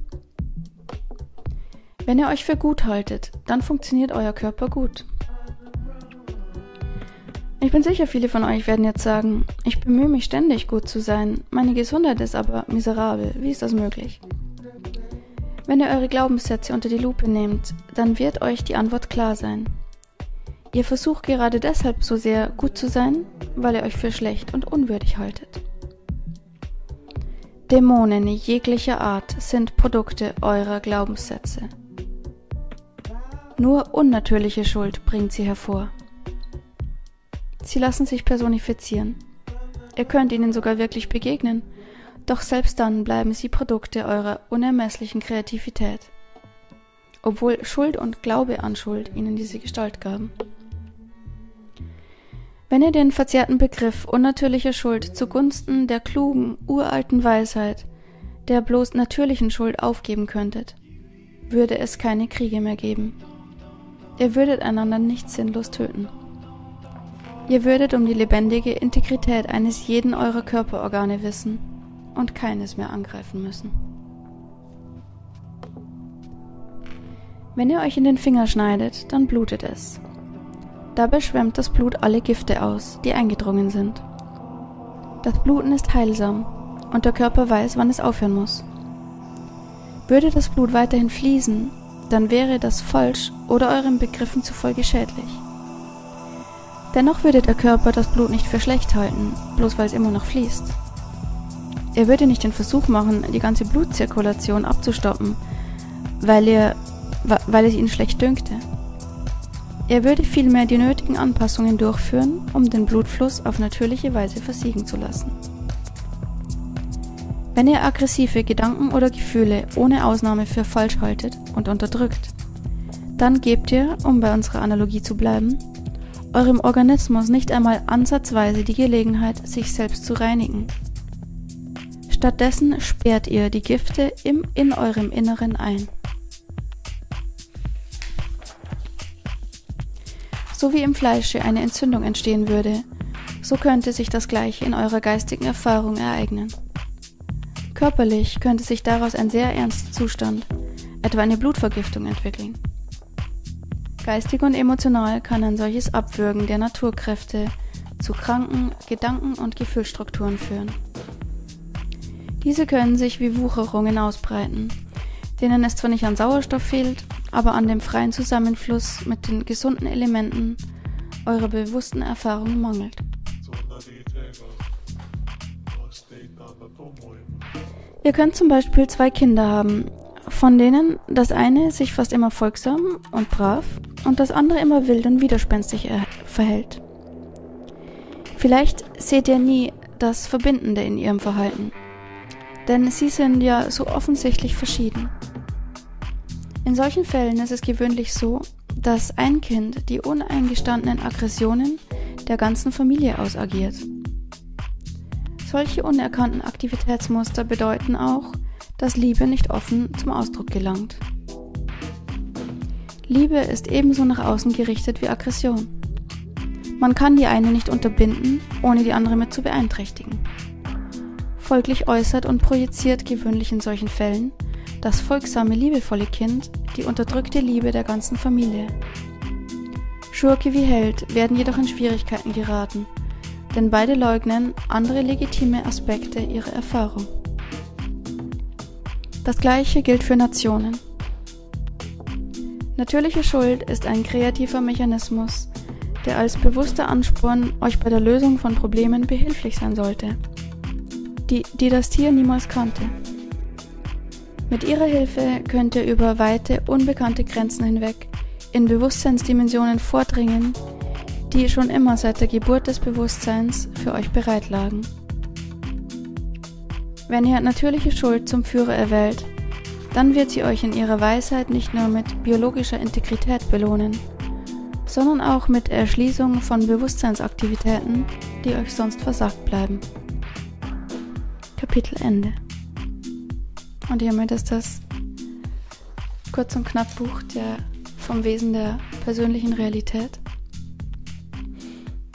Wenn ihr euch für gut haltet, dann funktioniert euer Körper gut. Ich bin sicher, viele von euch werden jetzt sagen, ich bemühe mich ständig gut zu sein, meine Gesundheit ist aber miserabel, wie ist das möglich? Wenn ihr eure Glaubenssätze unter die Lupe nehmt, dann wird euch die Antwort klar sein. Ihr versucht gerade deshalb so sehr gut zu sein, weil ihr euch für schlecht und unwürdig haltet. Dämonen jeglicher Art sind Produkte eurer Glaubenssätze. Nur unnatürliche Schuld bringt sie hervor. Sie lassen sich personifizieren. Ihr könnt ihnen sogar wirklich begegnen, doch selbst dann bleiben sie Produkte eurer unermesslichen Kreativität, obwohl Schuld und Glaube an Schuld ihnen diese Gestalt gaben. Wenn ihr den verzerrten Begriff unnatürliche Schuld zugunsten der klugen, uralten Weisheit, der bloß natürlichen Schuld aufgeben könntet, würde es keine Kriege mehr geben. Ihr würdet einander nicht sinnlos töten. Ihr würdet um die lebendige Integrität eines jeden eurer Körperorgane wissen und keines mehr angreifen müssen. Wenn ihr euch in den Finger schneidet, dann blutet es. Dabei schwemmt das Blut alle Gifte aus, die eingedrungen sind. Das Bluten ist heilsam und der Körper weiß, wann es aufhören muss. Würde das Blut weiterhin fließen, dann wäre das falsch oder euren Begriffen zufolge schädlich. Dennoch würde der Körper das Blut nicht für schlecht halten, bloß weil es immer noch fließt. Ihr würdet nicht den Versuch machen, die ganze Blutzirkulation abzustoppen, weil ihr, weil es ihnen schlecht dünkte. Er würde vielmehr die nötigen Anpassungen durchführen, um den Blutfluss auf natürliche Weise versiegen zu lassen. Wenn ihr aggressive Gedanken oder Gefühle ohne Ausnahme für falsch haltet und unterdrückt, dann gebt ihr, um bei unserer Analogie zu bleiben, eurem Organismus nicht einmal ansatzweise die Gelegenheit, sich selbst zu reinigen. Stattdessen sperrt ihr die Gifte im, in eurem Inneren ein. So wie im Fleische eine Entzündung entstehen würde, so könnte sich das Gleiche in eurer geistigen Erfahrung ereignen. Körperlich könnte sich daraus ein sehr ernster Zustand, etwa eine Blutvergiftung, entwickeln. Geistig und emotional kann ein solches Abwürgen der Naturkräfte zu kranken Gedanken- und Gefühlsstrukturen führen. Diese können sich wie Wucherungen ausbreiten, denen es zwar nicht an Sauerstoff fehlt, aber an dem freien Zusammenfluss mit den gesunden Elementen eurer bewussten Erfahrung mangelt. Ihr könnt zum Beispiel zwei Kinder haben, von denen das eine sich fast immer folgsam und brav und das andere immer wild und widerspenstig verhält. Vielleicht seht ihr nie das Verbindende in ihrem Verhalten, denn sie sind ja so offensichtlich verschieden. In solchen Fällen ist es gewöhnlich so, dass ein Kind die uneingestandenen Aggressionen der ganzen Familie ausagiert. Solche unerkannten Aktivitätsmuster bedeuten auch, dass Liebe nicht offen zum Ausdruck gelangt. Liebe ist ebenso nach außen gerichtet wie Aggression. Man kann die eine nicht unterbinden, ohne die andere mit zu beeinträchtigen. Folglich äußert und projiziert gewöhnlich in solchen Fällen das folgsame, liebevolle Kind die unterdrückte Liebe der ganzen Familie. Schurke wie Held werden jedoch in Schwierigkeiten geraten, denn beide leugnen andere legitime Aspekte ihrer Erfahrung. Das Gleiche gilt für Nationen. Natürliche Schuld ist ein kreativer Mechanismus, der als bewusster Ansporn euch bei der Lösung von Problemen behilflich sein sollte, die, die das Tier niemals kannte. Mit ihrer Hilfe könnt ihr über weite, unbekannte Grenzen hinweg in Bewusstseinsdimensionen vordringen, die schon immer seit der Geburt des Bewusstseins für euch bereit lagen. Wenn ihr natürliche Schuld zum Führer erwählt, dann wird sie euch in ihrer Weisheit nicht nur mit biologischer Integrität belohnen, sondern auch mit Erschließung von Bewusstseinsaktivitäten, die euch sonst versagt bleiben. Kapitel Ende. Und hiermit ist das Kurz- und Knapp-Buch der, vom Wesen der persönlichen Realität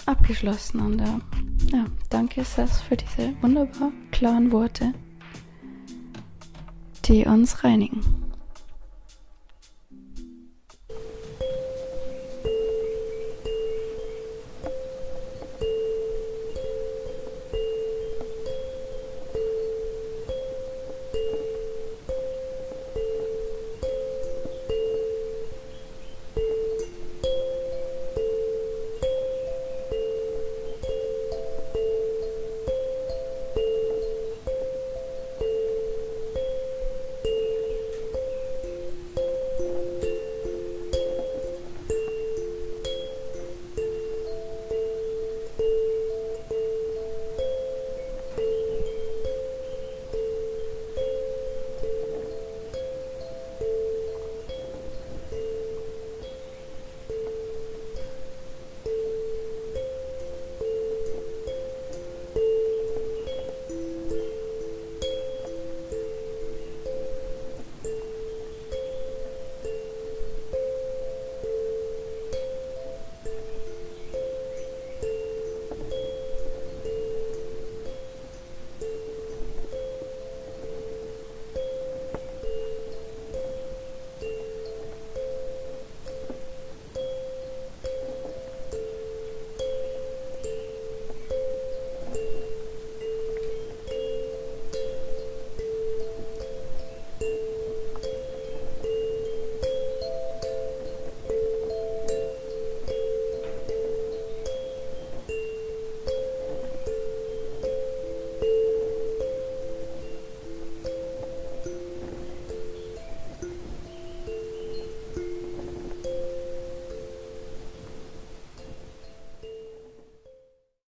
abgeschlossen. Und äh, ja, danke, Seth, für diese wunderbar klaren Worte, die uns reinigen.